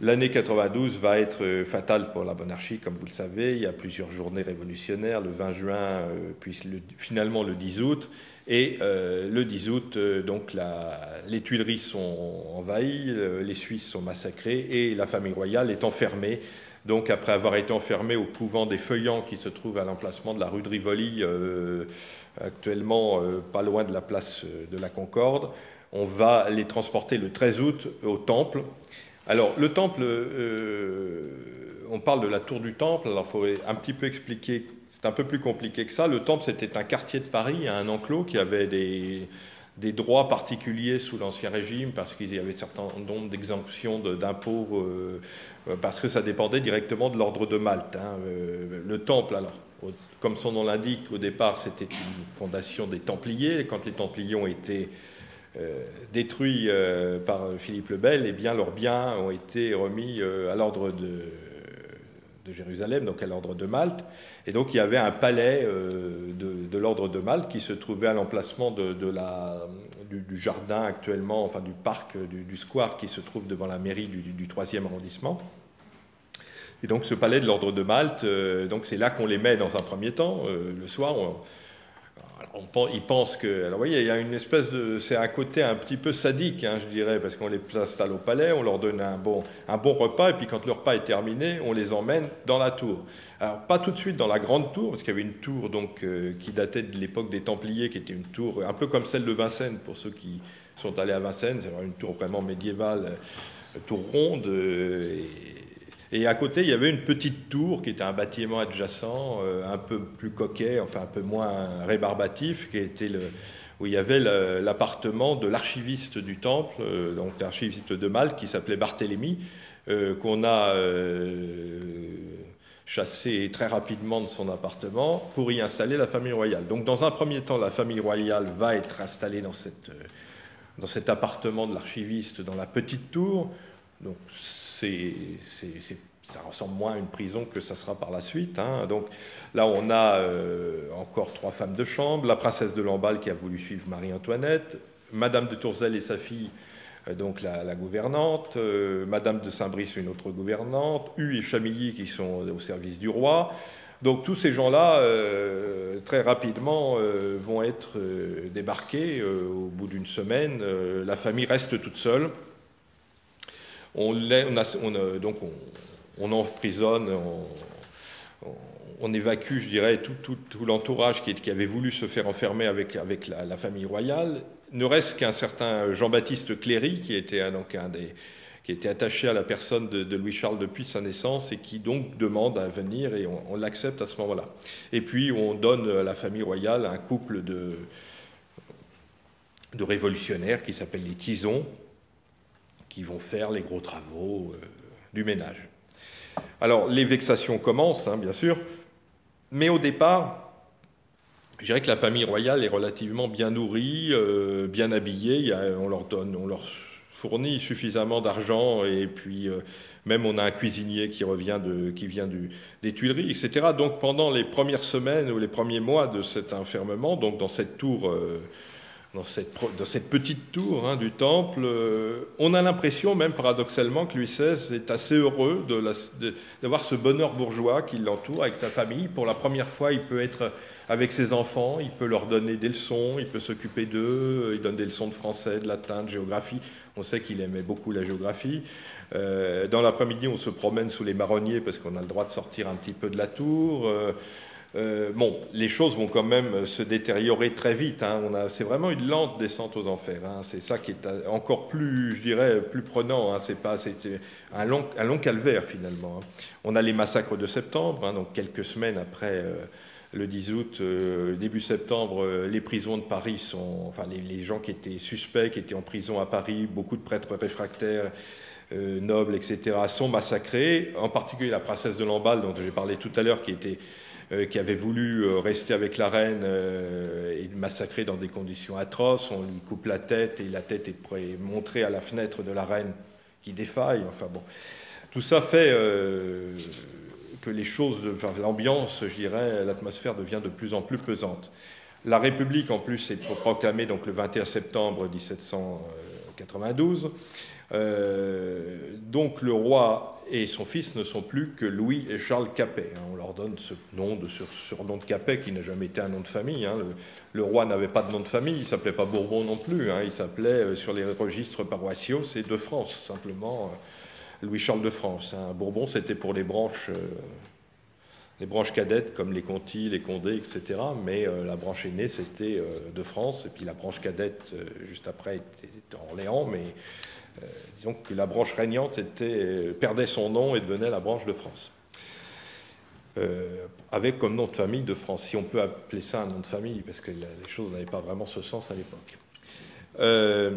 L'année quatre-vingt-douze va être fatale pour la monarchie, comme vous le savez. Il y a plusieurs journées révolutionnaires, le vingt juin, puis le, finalement le dix août. Et euh, le dix août, donc la, les Tuileries sont envahies, les Suisses sont massacrés et la famille royale est enfermée. Donc après avoir été enfermée au couvent des Feuillants qui se trouve à l'emplacement de la rue de Rivoli, euh, actuellement euh, pas loin de la place de la Concorde, on va les transporter le treize août au Temple. Alors, le temple, euh, on parle de la tour du temple, alors il faut un petit peu expliquer, c'est un peu plus compliqué que ça. Le temple, c'était un quartier de Paris, un enclos qui avait des, des droits particuliers sous l'Ancien Régime, parce qu'il y avait un certain nombre d'exemptions de, d'impôts, euh, parce que ça dépendait directement de l'ordre de Malte. Hein. Le temple, alors, comme son nom l'indique, au départ, c'était une fondation des Templiers. Quand les Templiers ont été euh, détruits euh, par Philippe le Bel, eh bien, leurs biens ont été remis euh, à l'ordre de, de Jérusalem, donc à l'ordre de Malte. Et donc, il y avait un palais euh, de, de l'ordre de Malte qui se trouvait à l'emplacement de, de la, du, du jardin actuellement, enfin du parc, du, du square qui se trouve devant la mairie du, du, du troisième arrondissement. Et donc, ce palais de l'ordre de Malte, euh, donc c'est là qu'on les met dans un premier temps. Euh, le soir, on, on, ils pensent que... Alors, vous voyez, il y a une espèce de... C'est un côté un petit peu sadique, hein, je dirais, parce qu'on les installe au palais, on leur donne un bon, un bon repas, et puis quand le repas est terminé, on les emmène dans la tour. Alors, pas tout de suite dans la grande tour, parce qu'il y avait une tour donc, euh, qui datait de l'époque des Templiers, qui était une tour un peu comme celle de Vincennes, pour ceux qui sont allés à Vincennes. C'est une tour vraiment médiévale, euh, tour ronde, euh, et... Et à côté, il y avait une petite tour qui était un bâtiment adjacent, euh, un peu plus coquet, enfin un peu moins rébarbatif, qui était le, où il y avait le, l'appartement de l'archiviste du temple, euh, donc l'archiviste de Malte, qui s'appelait Barthélemy, euh, qu'on a euh, chassé très rapidement de son appartement pour y installer la famille royale. Donc dans un premier temps, la famille royale va être installée dans, cette, dans cet appartement de l'archiviste, dans la petite tour. Donc, c'est, c'est, c'est, ça ressemble moins à une prison que ça sera par la suite. Hein. Donc là, on a euh, encore trois femmes de chambre, la princesse de Lamballe qui a voulu suivre Marie-Antoinette, Madame de Tourzel et sa fille, euh, donc la, la gouvernante, euh, Madame de Saint-Brice, une autre gouvernante, Hue et Chamilly qui sont au service du roi. Donc tous ces gens-là, euh, très rapidement, euh, vont être euh, débarqués euh, au bout d'une semaine. Euh, la famille reste toute seule. On, on, a, on a, donc on, on emprisonne, on, on, on évacue, je dirais, tout, tout, tout l'entourage qui, qui avait voulu se faire enfermer avec, avec la, la famille royale. Ne reste qu'un certain Jean-Baptiste Cléry, qui était donc un des, qui était attaché à la personne de, de Louis-Charles depuis sa naissance et qui donc demande à venir, et on, on l'accepte à ce moment-là. Et puis on donne à la famille royale un couple de, de révolutionnaires qui s'appellent les Tisons, qui vont faire les gros travaux euh, du ménage. Alors, les vexations commencent, hein, bien sûr, mais au départ, je dirais que la famille royale est relativement bien nourrie, euh, bien habillée. Il y a, on leur donne, on leur fournit suffisamment d'argent, et puis euh, même on a un cuisinier qui revient de, qui vient du, des Tuileries, et cetera. Donc, pendant les premières semaines ou les premiers mois de cet enfermement, donc dans cette tour... Euh, Dans cette, dans cette petite tour hein, du temple, euh, on a l'impression, même paradoxalement, que Louis seize est assez heureux de la, de, d'avoir ce bonheur bourgeois qui l'entoure avec sa famille. Pour la première fois, il peut être avec ses enfants, il peut leur donner des leçons, il peut s'occuper d'eux, il donne des leçons de français, de latin, de géographie. On sait qu'il aimait beaucoup la géographie. Euh, dans l'après-midi, on se promène sous les marronniers parce qu'on a le droit de sortir un petit peu de la tour. Euh, Euh, bon, les choses vont quand même se détériorer très vite. Hein. On a, c'est vraiment une lente descente aux enfers. Hein. C'est ça qui est encore plus, je dirais, plus prenant. Hein. C'est pas, c'est un long, un long calvaire finalement. Hein. On a les massacres de septembre, hein, donc quelques semaines après euh, le dix août, euh, début septembre, euh, les prisons de Paris sont, enfin les, les gens qui étaient suspects, qui étaient en prison à Paris, beaucoup de prêtres réfractaires, euh, nobles, et cetera, sont massacrés. En particulier la princesse de Lamballe, dont j'ai parlé tout à l'heure, qui était qui avait voulu rester avec la reine et massacrer dans des conditions atroces. On lui coupe la tête et la tête est montrée à la fenêtre de la reine qui défaille. Enfin bon, tout ça fait euh, que les choses, enfin, l'ambiance, je dirais, l'atmosphère devient de plus en plus pesante. La République, en plus, est proclamée donc le vingt et un septembre dix-sept cent quatre-vingt-douze. Euh, donc le roi et son fils ne sont plus que Louis et Charles Capet. On leur donne ce nom de ce surnom de Capet qui n'a jamais été un nom de famille. Hein. Le, le roi n'avait pas de nom de famille, il ne s'appelait pas Bourbon non plus. Hein. Il s'appelait, euh, sur les registres paroissiaux, c'est de France, simplement euh, Louis-Charles de France. Hein. Bourbon, c'était pour les branches, euh, les branches cadettes comme les Conti, les Condés, et cetera. Mais euh, la branche aînée, c'était euh, de France. Et puis la branche cadette, euh, juste après, était, était Orléans, mais... Euh, disons que la branche régnante était, euh, perdait son nom et devenait la branche de France. Euh, avec comme nom de famille de France, si on peut appeler ça un nom de famille, parce que la, les choses n'avaient pas vraiment ce sens à l'époque. Euh,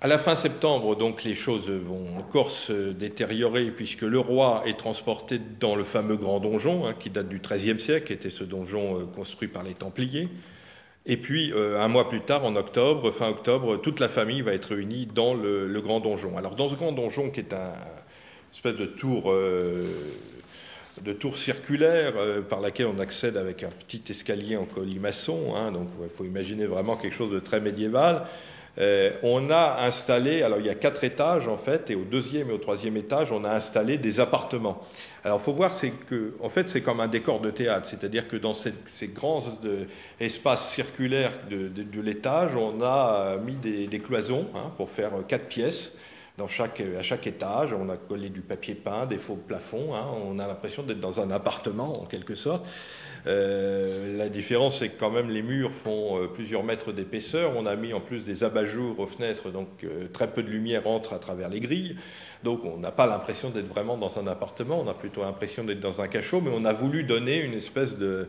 à la fin septembre, donc, les choses vont encore se détériorer, puisque le roi est transporté dans le fameux grand donjon, hein, qui date du treizième siècle, qui était ce donjon euh, construit par les Templiers, Et puis, euh, un mois plus tard, en octobre, fin octobre, toute la famille va être réunie dans le, le Grand Donjon. Alors, dans ce Grand Donjon, qui est un, une espèce de tour, euh, de tour circulaire, euh, par laquelle on accède avec un petit escalier en colimaçon, hein, donc il faut imaginer vraiment quelque chose de très médiéval, euh, on a installé, alors il y a quatre étages en fait, et au deuxième et au troisième étage, on a installé des appartements. Alors, il faut voir, c'est que, en fait, c'est comme un décor de théâtre, c'est-à-dire que dans ces, ces grands de, espaces circulaires de, de, de l'étage, on a mis des, des cloisons hein, pour faire quatre pièces dans chaque, à chaque étage. On a collé du papier peint, des faux plafonds. Hein, on a l'impression d'être dans un appartement, en quelque sorte. Euh, la différence, c'est que quand même les murs font plusieurs mètres d'épaisseur. On a mis en plus des abat-jours aux fenêtres, donc euh, très peu de lumière entre à travers les grilles. Donc on n'a pas l'impression d'être vraiment dans un appartement, on a plutôt l'impression d'être dans un cachot, mais on a voulu donner une espèce de...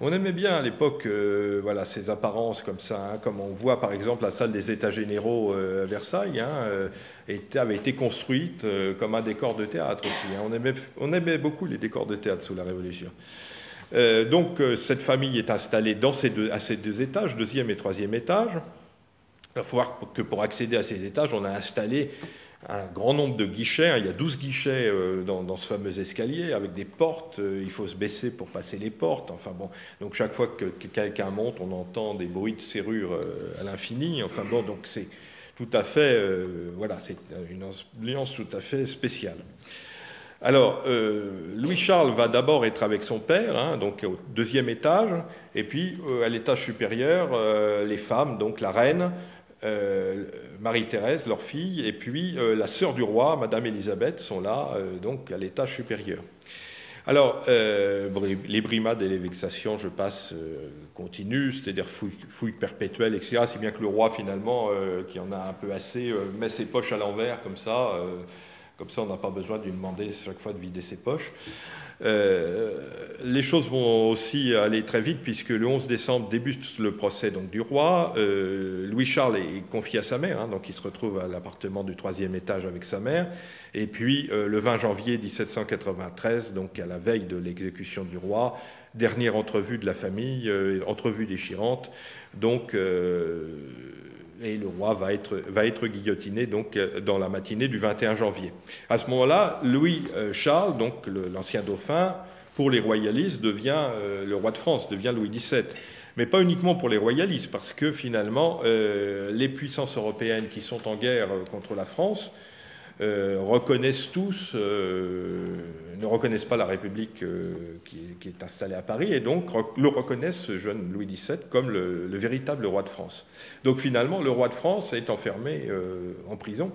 On aimait bien à l'époque euh, voilà, ces apparences comme ça, hein, comme on voit par exemple la salle des États généraux euh, à Versailles, hein, euh, était, avait été construite euh, comme un décor de théâtre aussi. Hein. On aimait, on aimait beaucoup les décors de théâtre sous la Révolution. Euh, donc euh, cette famille est installée dans ces deux, à ces deux étages, deuxième et troisième étage. Il faut voir que pour accéder à ces étages, on a installé un grand nombre de guichets, il y a douze guichets dans, dans ce fameux escalier, avec des portes, il faut se baisser pour passer les portes, enfin bon, donc chaque fois que, que quelqu'un monte, on entend des bruits de serrure à l'infini, enfin bon, donc c'est tout à fait, euh, voilà, c'est une ambiance tout à fait spéciale. Alors, euh, Louis-Charles va d'abord être avec son père, hein, donc au deuxième étage, et puis euh, à l'étage supérieur, euh, les femmes, donc la reine, Euh, Marie-Thérèse, leur fille, et puis euh, la sœur du roi, Madame Élisabeth, sont là, euh, donc à l'étage supérieur. Alors, euh, les brimades et les vexations, je passe, euh, continuent, c'est-à-dire fouilles, fouilles perpétuelles, et cetera. Si bien que le roi, finalement, euh, qui en a un peu assez, euh, met ses poches à l'envers, comme ça, euh, comme ça on n'a pas besoin de lui demander chaque fois de vider ses poches. Euh, les choses vont aussi aller très vite puisque le onze décembre débute le procès donc, du roi. Euh, Louis-Charles est confié à sa mère, hein, donc il se retrouve à l'appartement du troisième étage avec sa mère. Et puis euh, le vingt janvier mille sept cent quatre-vingt-treize, donc à la veille de l'exécution du roi, dernière entrevue de la famille, euh, entrevue déchirante. Donc, euh, et le roi va être, va être guillotiné donc, dans la matinée du vingt et un janvier. À ce moment-là, Louis-Charles, donc l'ancien dauphin, pour les royalistes, devient euh, le roi de France, devient Louis dix-sept. Mais pas uniquement pour les royalistes, parce que finalement, euh, les puissances européennes qui sont en guerre contre la France euh, reconnaissent tous, euh, ne reconnaissent pas la République euh, qui, est, qui est installée à Paris, et donc le reconnaissent, ce jeune Louis dix-sept, comme le, le véritable roi de France. Donc finalement, le roi de France est enfermé euh, en prison.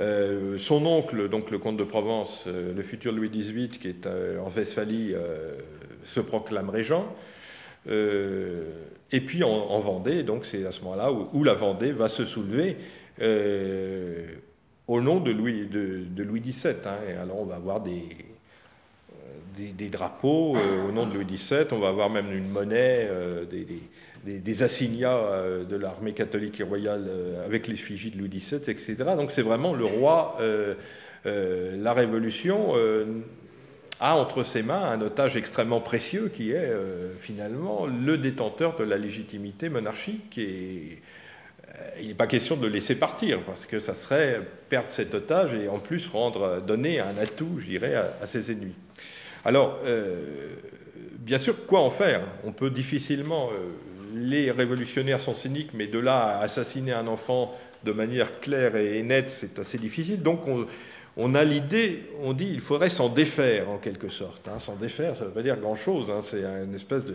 Euh, son oncle, donc le comte de Provence, euh, le futur Louis dix-huit, qui est euh, en Westphalie, euh, se proclame régent. Euh, et puis en, en Vendée, donc c'est à ce moment-là où, où la Vendée va se soulever euh, au nom de Louis, de, de Louis dix-sept. Hein. Et alors on va avoir des, des, des drapeaux euh, au nom de Louis dix-sept, on va avoir même une monnaie, euh, des, des Des, des assignats de l'armée catholique et royale avec l'effigie de Louis dix-sept, et cetera. Donc c'est vraiment le roi, euh, euh, la Révolution euh, a entre ses mains un otage extrêmement précieux qui est euh, finalement le détenteur de la légitimité monarchique et euh, il n'est pas question de le laisser partir parce que ça serait perdre cet otage et en plus rendre, donner un atout, je dirais, à, à ses ennemis. Alors, euh, bien sûr, quoi en faire? On peut difficilement... Euh, Les révolutionnaires sont cyniques, mais de là à assassiner un enfant de manière claire et nette, c'est assez difficile. Donc on, on a l'idée, on dit il faudrait s'en défaire en quelque sorte. Hein. S'en défaire, ça ne veut pas dire grand-chose. Hein. C'est une espèce de...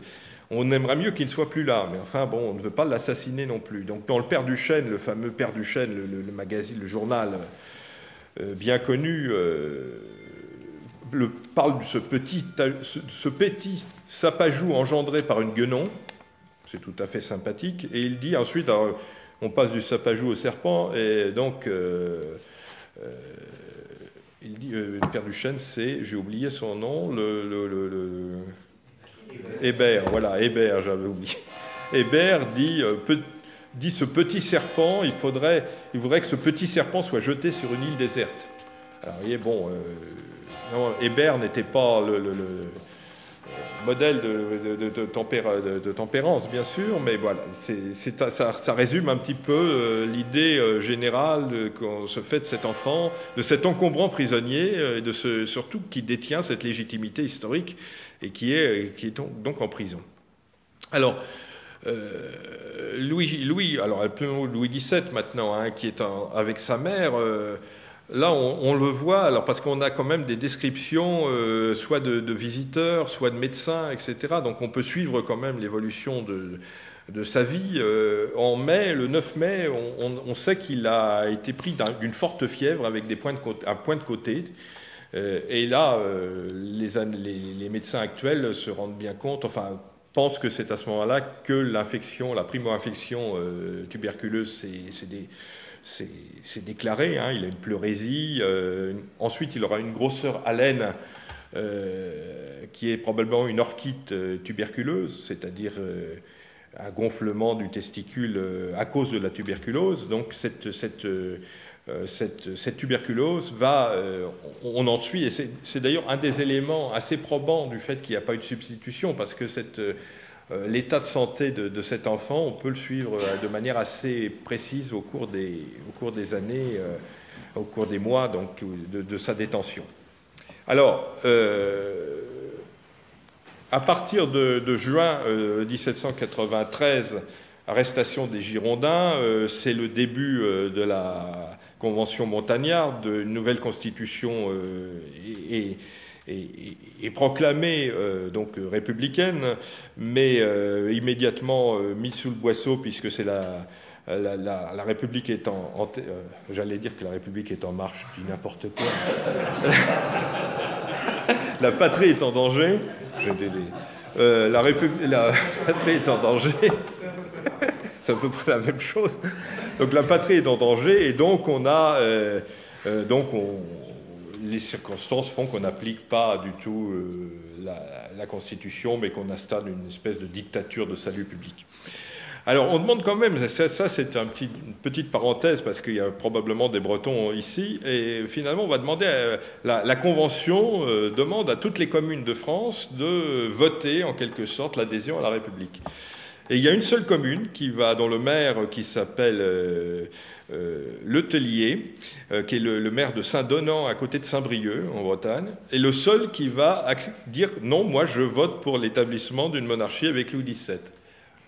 On aimerait mieux qu'il ne soit plus là, mais enfin bon, on ne veut pas l'assassiner non plus. Donc dans le Père Duchesne, le fameux Père Duchesne, le, le, le magazine, le journal euh, bien connu, euh, le, parle de ce petit, ce, ce petit sapajou engendré par une guenon. C'est tout à fait sympathique. Et il dit ensuite, alors, on passe du sapajou au serpent, et donc, euh, euh, il dit, euh, Père Duchesne, c'est, j'ai oublié son nom, le... le, le, le... Hébert, voilà, Hébert, j'avais oublié. Hébert dit, euh, pe, dit ce petit serpent, il faudrait, il faudrait que ce petit serpent soit jeté sur une île déserte. Alors, vous voyez, bon, euh, non, Hébert n'était pas le... le, le modèle de, de, de, tempér de, de tempérance, bien sûr, mais voilà, c'est, c'est, ça, ça résume un petit peu euh, l'idée euh, générale qu'on se fait de cet enfant, de cet encombrant prisonnier, euh, et de ce, surtout qui détient cette légitimité historique et qui est, qui est donc, donc en prison. Alors, euh, Louis, Louis, alors appelons Louis dix-sept maintenant, hein, qui est en, avec sa mère. Euh, Là, on, on le voit, alors parce qu'on a quand même des descriptions, euh, soit de, de visiteurs, soit de médecins, et cetera. Donc, on peut suivre quand même l'évolution de, de sa vie. Euh, en mai, le neuf mai, on, on, on sait qu'il a été pris d'une forte fièvre avec des points de côté, un point de côté. Euh, et là, euh, les, les, les médecins actuels se rendent bien compte, enfin, pensent que c'est à ce moment-là que l'infection, la primo-infection euh, tuberculeuse, c'est des... c'est déclaré, hein, il a une pleurésie, euh, ensuite il aura une grosseur haleine euh, qui est probablement une orchite euh, tuberculeuse, c'est-à-dire euh, un gonflement du testicule euh, à cause de la tuberculose. Donc cette, cette, euh, cette, cette tuberculose va, euh, on en suit, et c'est d'ailleurs un des éléments assez probants du fait qu'il n'y a pas eu de substitution, parce que cette... Euh, l'état de santé de, de cet enfant, on peut le suivre de manière assez précise au cours des, au cours des années, euh, au cours des mois donc, de, de sa détention. Alors, euh, à partir de, de juin euh, mille sept cent quatre-vingt-treize, arrestation des Girondins, euh, c'est le début euh, de la Convention montagnarde, une nouvelle constitution euh, et... et est proclamée euh, donc républicaine, mais euh, immédiatement euh, mise sous le boisseau, puisque c'est la, la, la, la République est en, en euh, j'allais dire que la République est en marche, je dis n'importe quoi. La patrie est en danger. Je dis, euh, la, la patrie est en danger. C'est à peu près la même chose. Donc la patrie est en danger, et donc on a euh, euh, donc on les circonstances font qu'on n'applique pas du tout euh, la, la Constitution, mais qu'on installe une espèce de dictature de salut public. Alors, on demande quand même, ça, ça c'est un petit, une petite parenthèse, parce qu'il y a probablement des Bretons ici, et finalement, on va demander, à, la, la Convention euh, demande à toutes les communes de France de voter, en quelque sorte, l'adhésion à la République. Et il y a une seule commune qui va, dont le maire, qui s'appelle euh, euh, Le Tellier, euh, qui est le, le maire de Saint-Donant, à côté de Saint-Brieuc, en Bretagne, et le seul qui va dire « Non, moi, je vote pour l'établissement d'une monarchie avec Louis dix-sept ».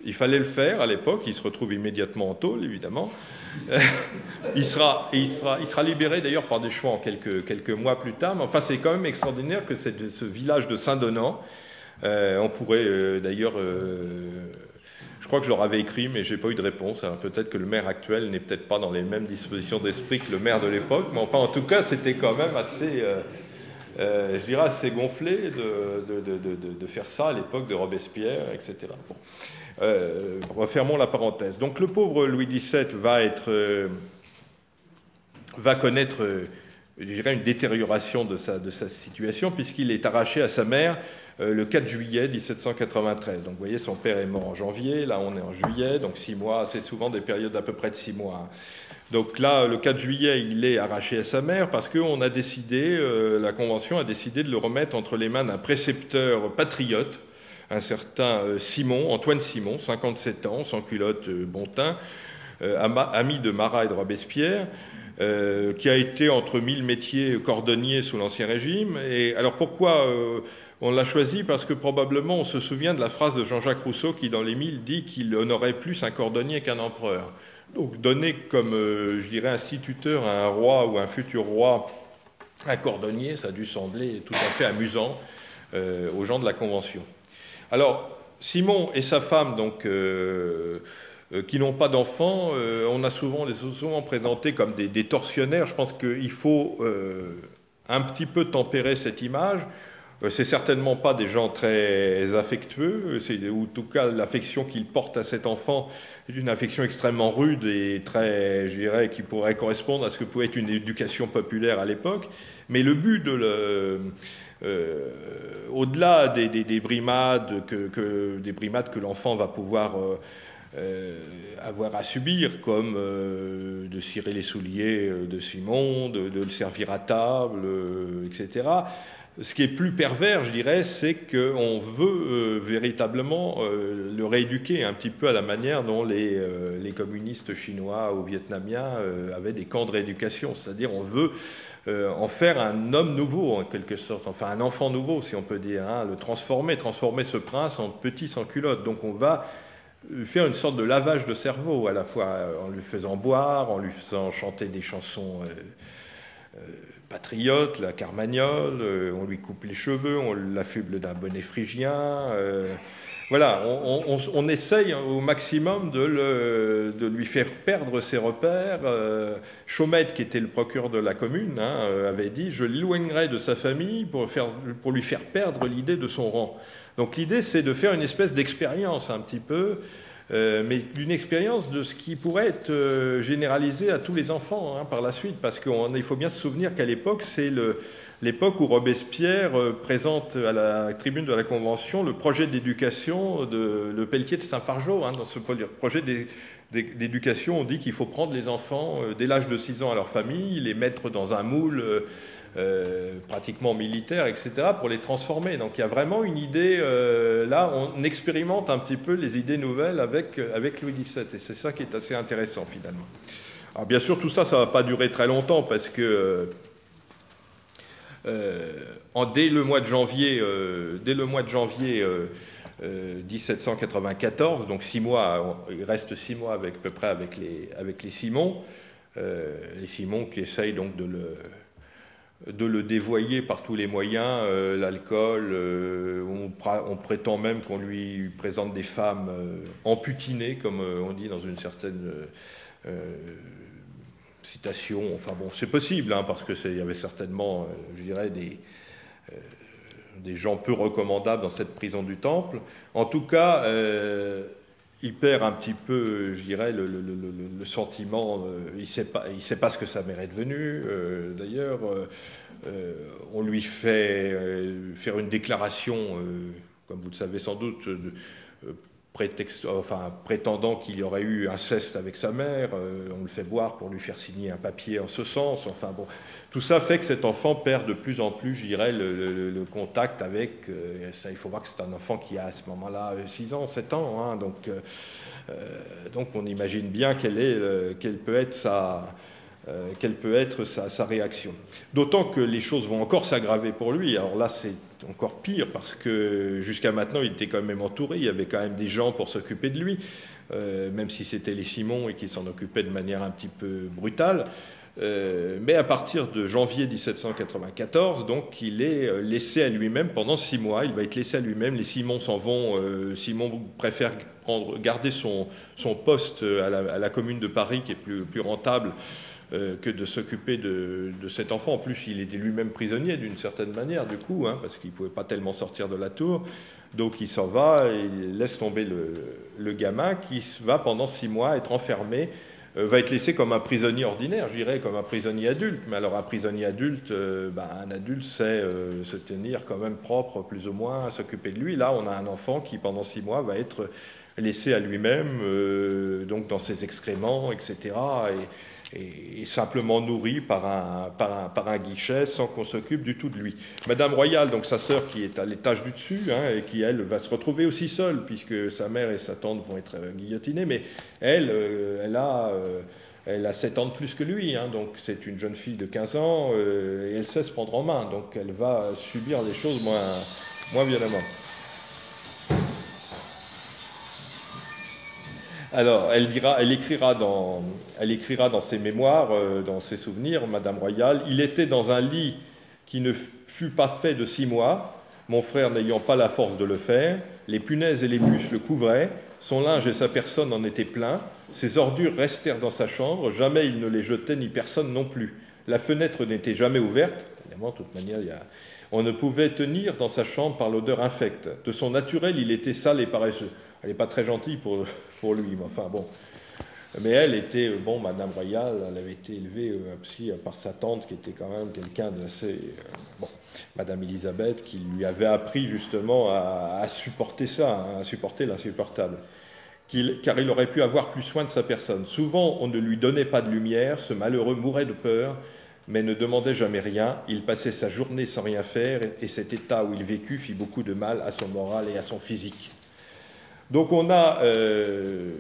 Il fallait le faire à l'époque, il se retrouve immédiatement en tôle, évidemment. il, sera, il, sera, il sera libéré d'ailleurs par des chouans quelques, quelques mois plus tard, mais enfin, c'est quand même extraordinaire que cette, ce village de Saint-Donant, euh, on pourrait euh, d'ailleurs... Euh, Je crois que je leur avais écrit, mais je n'ai pas eu de réponse. Alors peut-être que le maire actuel n'est peut-être pas dans les mêmes dispositions d'esprit que le maire de l'époque, mais enfin, en tout cas, c'était quand même assez, euh, euh, je dirais, assez gonflé de, de, de, de, de faire ça à l'époque de Robespierre, et cetera. Bon. Euh, refermons la parenthèse. Donc le pauvre Louis dix-sept va, être, euh, va connaître, euh, je dirais, une détérioration de sa, de sa situation, puisqu'il est arraché à sa mère le quatre juillet mille sept cent quatre-vingt-treize. Donc vous voyez, son père est mort en janvier, là on est en juillet, donc six mois, c'est souvent des périodes d'à peu près de six mois. Donc là, le quatre juillet, il est arraché à sa mère parce qu'on a décidé, euh, la Convention a décidé de le remettre entre les mains d'un précepteur patriote, un certain Simon, Antoine Simon, cinquante-sept ans, sans culotte, euh, bon teint, euh, ami de Marat et de Robespierre, euh, qui a été entre mille métiers cordonnier sous l'Ancien Régime. Et alors pourquoi... Euh, On l'a choisi parce que probablement on se souvient de la phrase de Jean-Jacques Rousseau qui, dans les mille, dit qu'il honorait plus un cordonnier qu'un empereur. Donc donner comme, euh, je dirais, instituteur à un roi ou un futur roi un cordonnier, ça a dû sembler tout à fait amusant euh, aux gens de la Convention. Alors, Simon et sa femme, donc... Euh, qui n'ont pas d'enfants, euh, on a souvent, les souvent présentés comme des, des tortionnaires. Je pense qu'il faut euh, un petit peu tempérer cette image. C'est certainement pas des gens très affectueux, ou en tout cas l'affection qu'ils portent à cet enfant est une affection extrêmement rude et très, je dirais, qui pourrait correspondre à ce que pouvait être une éducation populaire à l'époque. Mais le but de le, euh, au-delà des, des, des brimades que, que des brimades que l'enfant va pouvoir euh, Euh, avoir à subir, comme euh, de cirer les souliers de Simon, de, de le servir à table, euh, et cetera. Ce qui est plus pervers, je dirais, c'est qu'on veut euh, véritablement euh, le rééduquer un petit peu à la manière dont les, euh, les communistes chinois ou vietnamiens euh, avaient des camps de rééducation. C'est-à-dire on veut euh, en faire un homme nouveau, en quelque sorte, enfin un enfant nouveau, si on peut dire, hein, le transformer, transformer ce prince en petit sans culotte. Donc on va faire une sorte de lavage de cerveau, à la fois en lui faisant boire, en lui faisant chanter des chansons... Euh, euh, patriote, la Carmagnole, euh, on lui coupe les cheveux, on l'affuble d'un bonnet phrygien. Euh, voilà, on, on, on essaye au maximum de, le, de lui faire perdre ses repères. Euh, Chaumette, qui était le procureur de la commune, hein, avait dit « Je l'éloignerai de sa famille pour, faire, pour lui faire perdre l'idée de son rang ». Donc l'idée, c'est de faire une espèce d'expérience un petit peu, Euh, mais d'une expérience de ce qui pourrait être euh, généralisé à tous les enfants hein, par la suite, parce qu'il faut bien se souvenir qu'à l'époque, c'est l'époque où Robespierre euh, présente à la tribune de la Convention le projet d'éducation de le Pelletier de Saint-Fargeau. Hein, dans ce projet d'éducation, on dit qu'il faut prendre les enfants euh, dès l'âge de six ans à leur famille, les mettre dans un moule euh, Euh, pratiquement militaires, et cetera, pour les transformer. Donc il y a vraiment une idée, euh, là, on expérimente un petit peu les idées nouvelles avec, euh, avec Louis dix-sept, et c'est ça qui est assez intéressant, finalement. Alors bien sûr, tout ça, ça ne va pas durer très longtemps, parce que euh, en, dès le mois de janvier, euh, dès le mois de janvier euh, euh, mille sept cent quatre-vingt-quatorze, donc six mois, on, il reste six mois à peu près avec les, avec les Simons, euh, les Simons qui essayent donc de le... de le dévoyer par tous les moyens, euh, l'alcool, euh, on, on prétend même qu'on lui présente des femmes euh, amputinées, comme euh, on dit dans une certaine euh, citation, enfin bon, c'est possible, hein, parce qu'il y avait certainement, euh, je dirais, des... Euh, des gens peu recommandables dans cette prison du Temple. En tout cas, euh, il perd un petit peu, je dirais, le, le, le, le sentiment, euh, il ne sait pas, il sait pas ce que sa mère est devenue, euh, d'ailleurs, euh, euh, on lui fait euh, faire une déclaration, euh, comme vous le savez sans doute, de, euh, prétexte, enfin, prétendant qu'il y aurait eu inceste avec sa mère, euh, on le fait boire pour lui faire signer un papier en ce sens, enfin bon, tout ça fait que cet enfant perd de plus en plus, je dirais, le, le, le contact avec, euh, ça, il faut voir que c'est un enfant qui a à ce moment-là six ans, sept ans, hein, donc, euh, donc on imagine bien quelle, est, euh, quelle peut être sa... Euh, quelle peut être sa, sa réaction. D'autant que les choses vont encore s'aggraver pour lui. Alors là, c'est encore pire, parce que jusqu'à maintenant, il était quand même entouré, il y avait quand même des gens pour s'occuper de lui, euh, même si c'était les Simons et qu'ils s'en occupaient de manière un petit peu brutale. Euh, mais à partir de janvier mille sept cent quatre-vingt-quatorze, donc, il est laissé à lui-même pendant six mois. Il va être laissé à lui-même. Les Simons s'en vont. Euh, Simon préfère prendre, garder son, son poste à la, à la commune de Paris, qui est plus, plus rentable, que de s'occuper de, de cet enfant. En plus, il était lui-même prisonnier d'une certaine manière, du coup, hein, parce qu'il ne pouvait pas tellement sortir de la tour. Donc il s'en va et il laisse tomber le, le gamin qui va pendant six mois être enfermé, euh, va être laissé comme un prisonnier ordinaire, je dirais, comme un prisonnier adulte. Mais alors un prisonnier adulte, euh, bah, un adulte sait euh, se tenir quand même propre, plus ou moins, s'occuper de lui. Là, on a un enfant qui, pendant six mois, va être laissé à lui-même, euh, donc dans ses excréments, et cetera, et, et simplement nourri par un, par un, par un guichet sans qu'on s'occupe du tout de lui. Madame Royale, donc sa sœur qui est à l'étage du dessus, hein, et qui, elle, va se retrouver aussi seule, puisque sa mère et sa tante vont être guillotinées, mais elle, euh, elle, a, euh, elle a sept ans de plus que lui, hein, donc c'est une jeune fille de quinze ans, euh, et elle sait se prendre en main, donc elle va subir les choses moins, moins violemment. Alors, elle, dira, elle, écrira dans, elle écrira dans ses mémoires, euh, dans ses souvenirs, Madame Royale, « Il était dans un lit qui ne fut pas fait de six mois, mon frère n'ayant pas la force de le faire, les punaises et les puces le couvraient, son linge et sa personne en étaient pleins, ses ordures restèrent dans sa chambre, jamais il ne les jetait ni personne non plus. La fenêtre n'était jamais ouverte, évidemment, de toute manière, il y a... on ne pouvait tenir dans sa chambre par l'odeur infecte. De son naturel, il était sale et paresseux. » Elle n'est pas très gentille pour, pour lui, mais enfin bon. Mais elle était, bon, Madame Royale, elle avait été élevée aussi par sa tante, qui était quand même quelqu'un d'assez... Euh, bon, Madame Elisabeth, qui lui avait appris justement à, à supporter ça, hein, à supporter l'insupportable. Qu'il, car il aurait pu avoir plus soin de sa personne. Souvent, on ne lui donnait pas de lumière, ce malheureux mourait de peur, mais ne demandait jamais rien. Il passait sa journée sans rien faire, et cet état où il vécut fit beaucoup de mal à son moral et à son physique. Donc on a euh,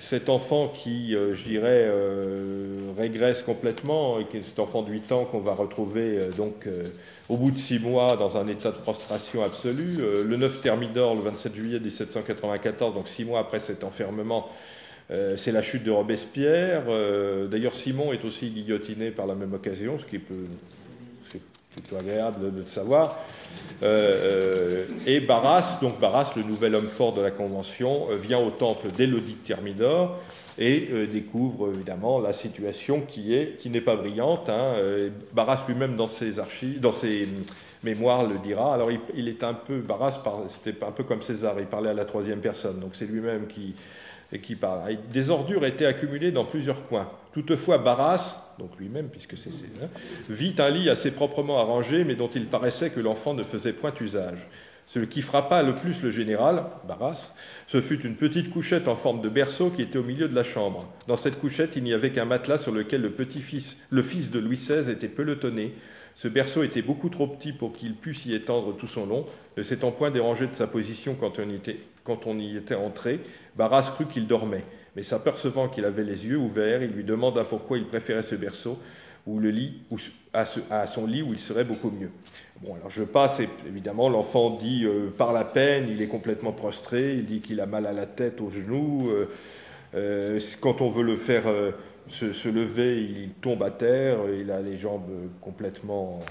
cet enfant qui, euh, je dirais, euh, régresse complètement, et cet enfant de huit ans qu'on va retrouver euh, donc, euh, au bout de six mois dans un état de prostration absolue. Euh, le neuf Thermidor, le vingt-sept juillet mille sept cent quatre-vingt-quatorze, donc six mois après cet enfermement, Euh, c'est la chute de Robespierre. Euh, D'ailleurs, Simon est aussi guillotiné par la même occasion, ce qui peut, c'est plutôt agréable de le savoir. Euh, euh, et Barras, donc Barras, le nouvel homme fort de la Convention, euh, vient au temple dès le dix Thermidor et euh, découvre évidemment la situation qui est, qui n'est pas brillante. Hein. Euh, Barras lui-même, dans ses archives, dans ses mémoires, le dira. Alors, il, il est un peu Barras, c'était un peu comme César, il parlait à la troisième personne, donc c'est lui-même qui. Et qui parle. Des ordures étaient accumulées dans plusieurs coins. Toutefois, Barras, donc lui-même, puisque c'est hein, vit un lit assez proprement arrangé, mais dont il paraissait que l'enfant ne faisait point usage. Ce qui frappa le plus le général, Barras, ce fut une petite couchette en forme de berceau qui était au milieu de la chambre. Dans cette couchette, il n'y avait qu'un matelas sur lequel le petit-fils, le fils de Louis seize, était pelotonné. Ce berceau était beaucoup trop petit pour qu'il puisse y étendre tout son long, ne s'étant point dérangé de sa position quand on, était, quand on y était entré. Barras crut qu'il dormait, mais s'apercevant qu'il avait les yeux ouverts, il lui demanda pourquoi il préférait ce berceau ou le lit, ou à, ce, à son lit où il serait beaucoup mieux. Bon, alors je passe, et évidemment, l'enfant dit euh, par la peine, il est complètement prostré, il dit qu'il a mal à la tête, aux genoux, euh, euh, quand on veut le faire... Euh, Se, se lever, il tombe à terre, il a les jambes complètement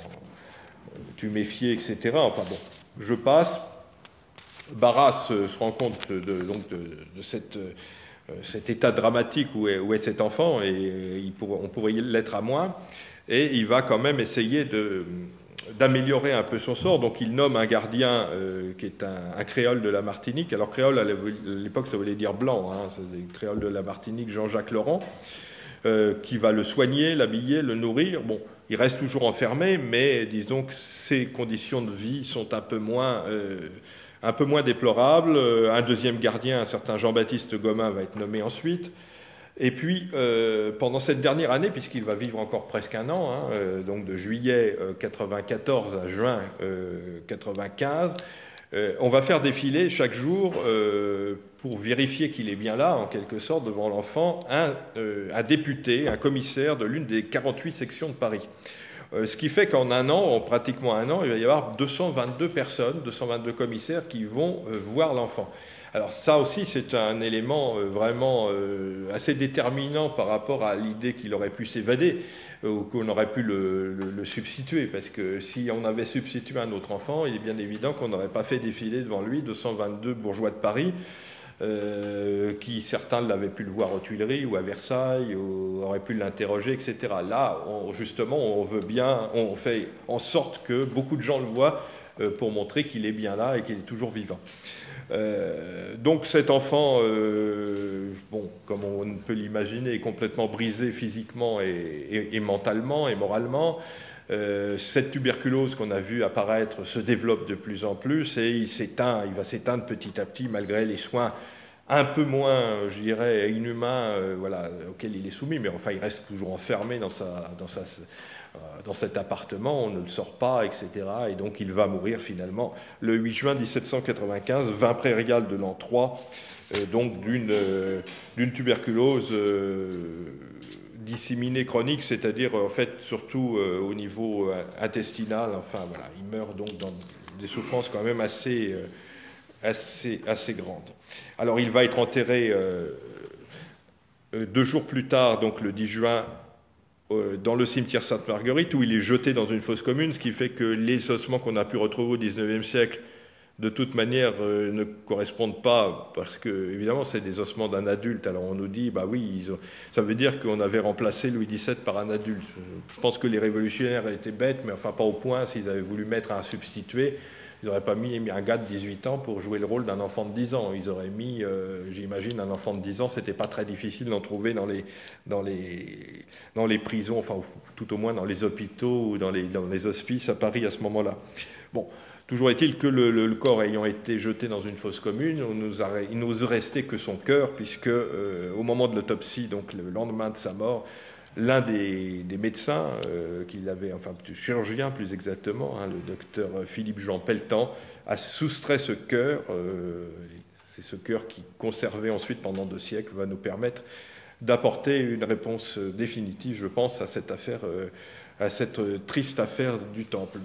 tuméfiées, et cetera. Enfin bon, je passe. Barras se rend compte de, donc de, de cette, cet état dramatique où est, où est cet enfant, et il pour, on pourrait l'être à moins, et il va quand même essayer d'améliorer un peu son sort. Donc il nomme un gardien euh, qui est un, un créole de la Martinique. Alors créole, à l'époque, ça voulait dire blanc, hein, c'est créole de la Martinique, Jean-Jacques Laurent. Euh, qui va le soigner, l'habiller, le nourrir. Bon, il reste toujours enfermé, mais disons que ses conditions de vie sont un peu moins, euh, un peu moins déplorables. Un deuxième gardien, un certain Jean-Baptiste Gomin, va être nommé ensuite. Et puis, euh, pendant cette dernière année, puisqu'il va vivre encore presque un an, hein, euh, donc de juillet mille neuf cent quatre-vingt-quatorze à juin mille neuf cent quatre-vingt-quinze, euh, on va faire défiler chaque jour... Euh, pour vérifier qu'il est bien là, en quelque sorte, devant l'enfant, un, euh, un député, un commissaire de l'une des quarante-huit sections de Paris. Euh, ce qui fait qu'en un an, en pratiquement un an, il va y avoir deux cent vingt-deux personnes, deux cent vingt-deux commissaires qui vont euh, voir l'enfant. Alors ça aussi, c'est un élément euh, vraiment euh, assez déterminant par rapport à l'idée qu'il aurait pu s'évader euh, ou qu'on aurait pu le, le, le substituer, parce que si on avait substitué un autre enfant, il est bien évident qu'on n'aurait pas fait défiler devant lui deux cent vingt-deux bourgeois de Paris, Euh, qui certains l'avaient pu le voir aux Tuileries ou à Versailles, ou auraient pu l'interroger, et cetera. Là, on, justement, on veut bien, on fait en sorte que beaucoup de gens le voient euh, pour montrer qu'il est bien là et qu'il est toujours vivant. Euh, donc cet enfant, euh, bon, comme on peut l'imaginer, est complètement brisé physiquement et, et, et mentalement et moralement. Euh, cette tuberculose qu'on a vue apparaître se développe de plus en plus et il s'éteint, il va s'éteindre petit à petit malgré les soins un peu moins, je dirais, inhumains euh, voilà, auxquels il est soumis, mais enfin il reste toujours enfermé dans, sa, dans, sa, euh, dans cet appartement, on ne le sort pas, et cetera. Et donc il va mourir finalement le huit juin mille sept cent quatre-vingt-quinze, vingt prairial de l'an trois, euh, donc d'une euh, d'une tuberculose... Euh, disséminée chronique, c'est-à-dire en fait surtout euh, au niveau euh, intestinal. Enfin voilà, il meurt donc dans des souffrances quand même assez, euh, assez, assez grandes. Alors il va être enterré euh, euh, deux jours plus tard, donc le dix juin, euh, dans le cimetière Sainte-Marguerite, où il est jeté dans une fosse commune, ce qui fait que les ossements qu'on a pu retrouver au dix-neuvième siècle, de toute manière, euh, ne correspondent pas, parce que, évidemment, c'est des ossements d'un adulte. Alors, on nous dit, bah oui, ils ont... ça veut dire qu'on avait remplacé Louis dix-sept par un adulte. Je pense que les révolutionnaires étaient bêtes, mais enfin, pas au point. S'ils avaient voulu mettre un substitué, ils n'auraient pas mis un gars de dix-huit ans pour jouer le rôle d'un enfant de dix ans. Ils auraient mis, euh, j'imagine, un enfant de dix ans. C'était pas très difficile d'en trouver dans les, dans les, dans les prisons, enfin, tout au moins dans les hôpitaux ou dans les, dans les hospices à Paris à ce moment-là. Bon. Toujours est-il que le, le, le corps ayant été jeté dans une fosse commune, on nous a, il ne nous restait que son cœur, puisque euh, au moment de l'autopsie, donc le lendemain de sa mort, l'un des, des médecins, euh, qu'il avait, enfin chirurgien plus exactement, hein, le docteur Philippe-Jean Pelletan, a soustrait ce cœur, euh, c'est ce cœur qui, conservé ensuite pendant deux siècles, va nous permettre d'apporter une réponse définitive, je pense, à cette affaire, euh, à cette triste affaire du Temple.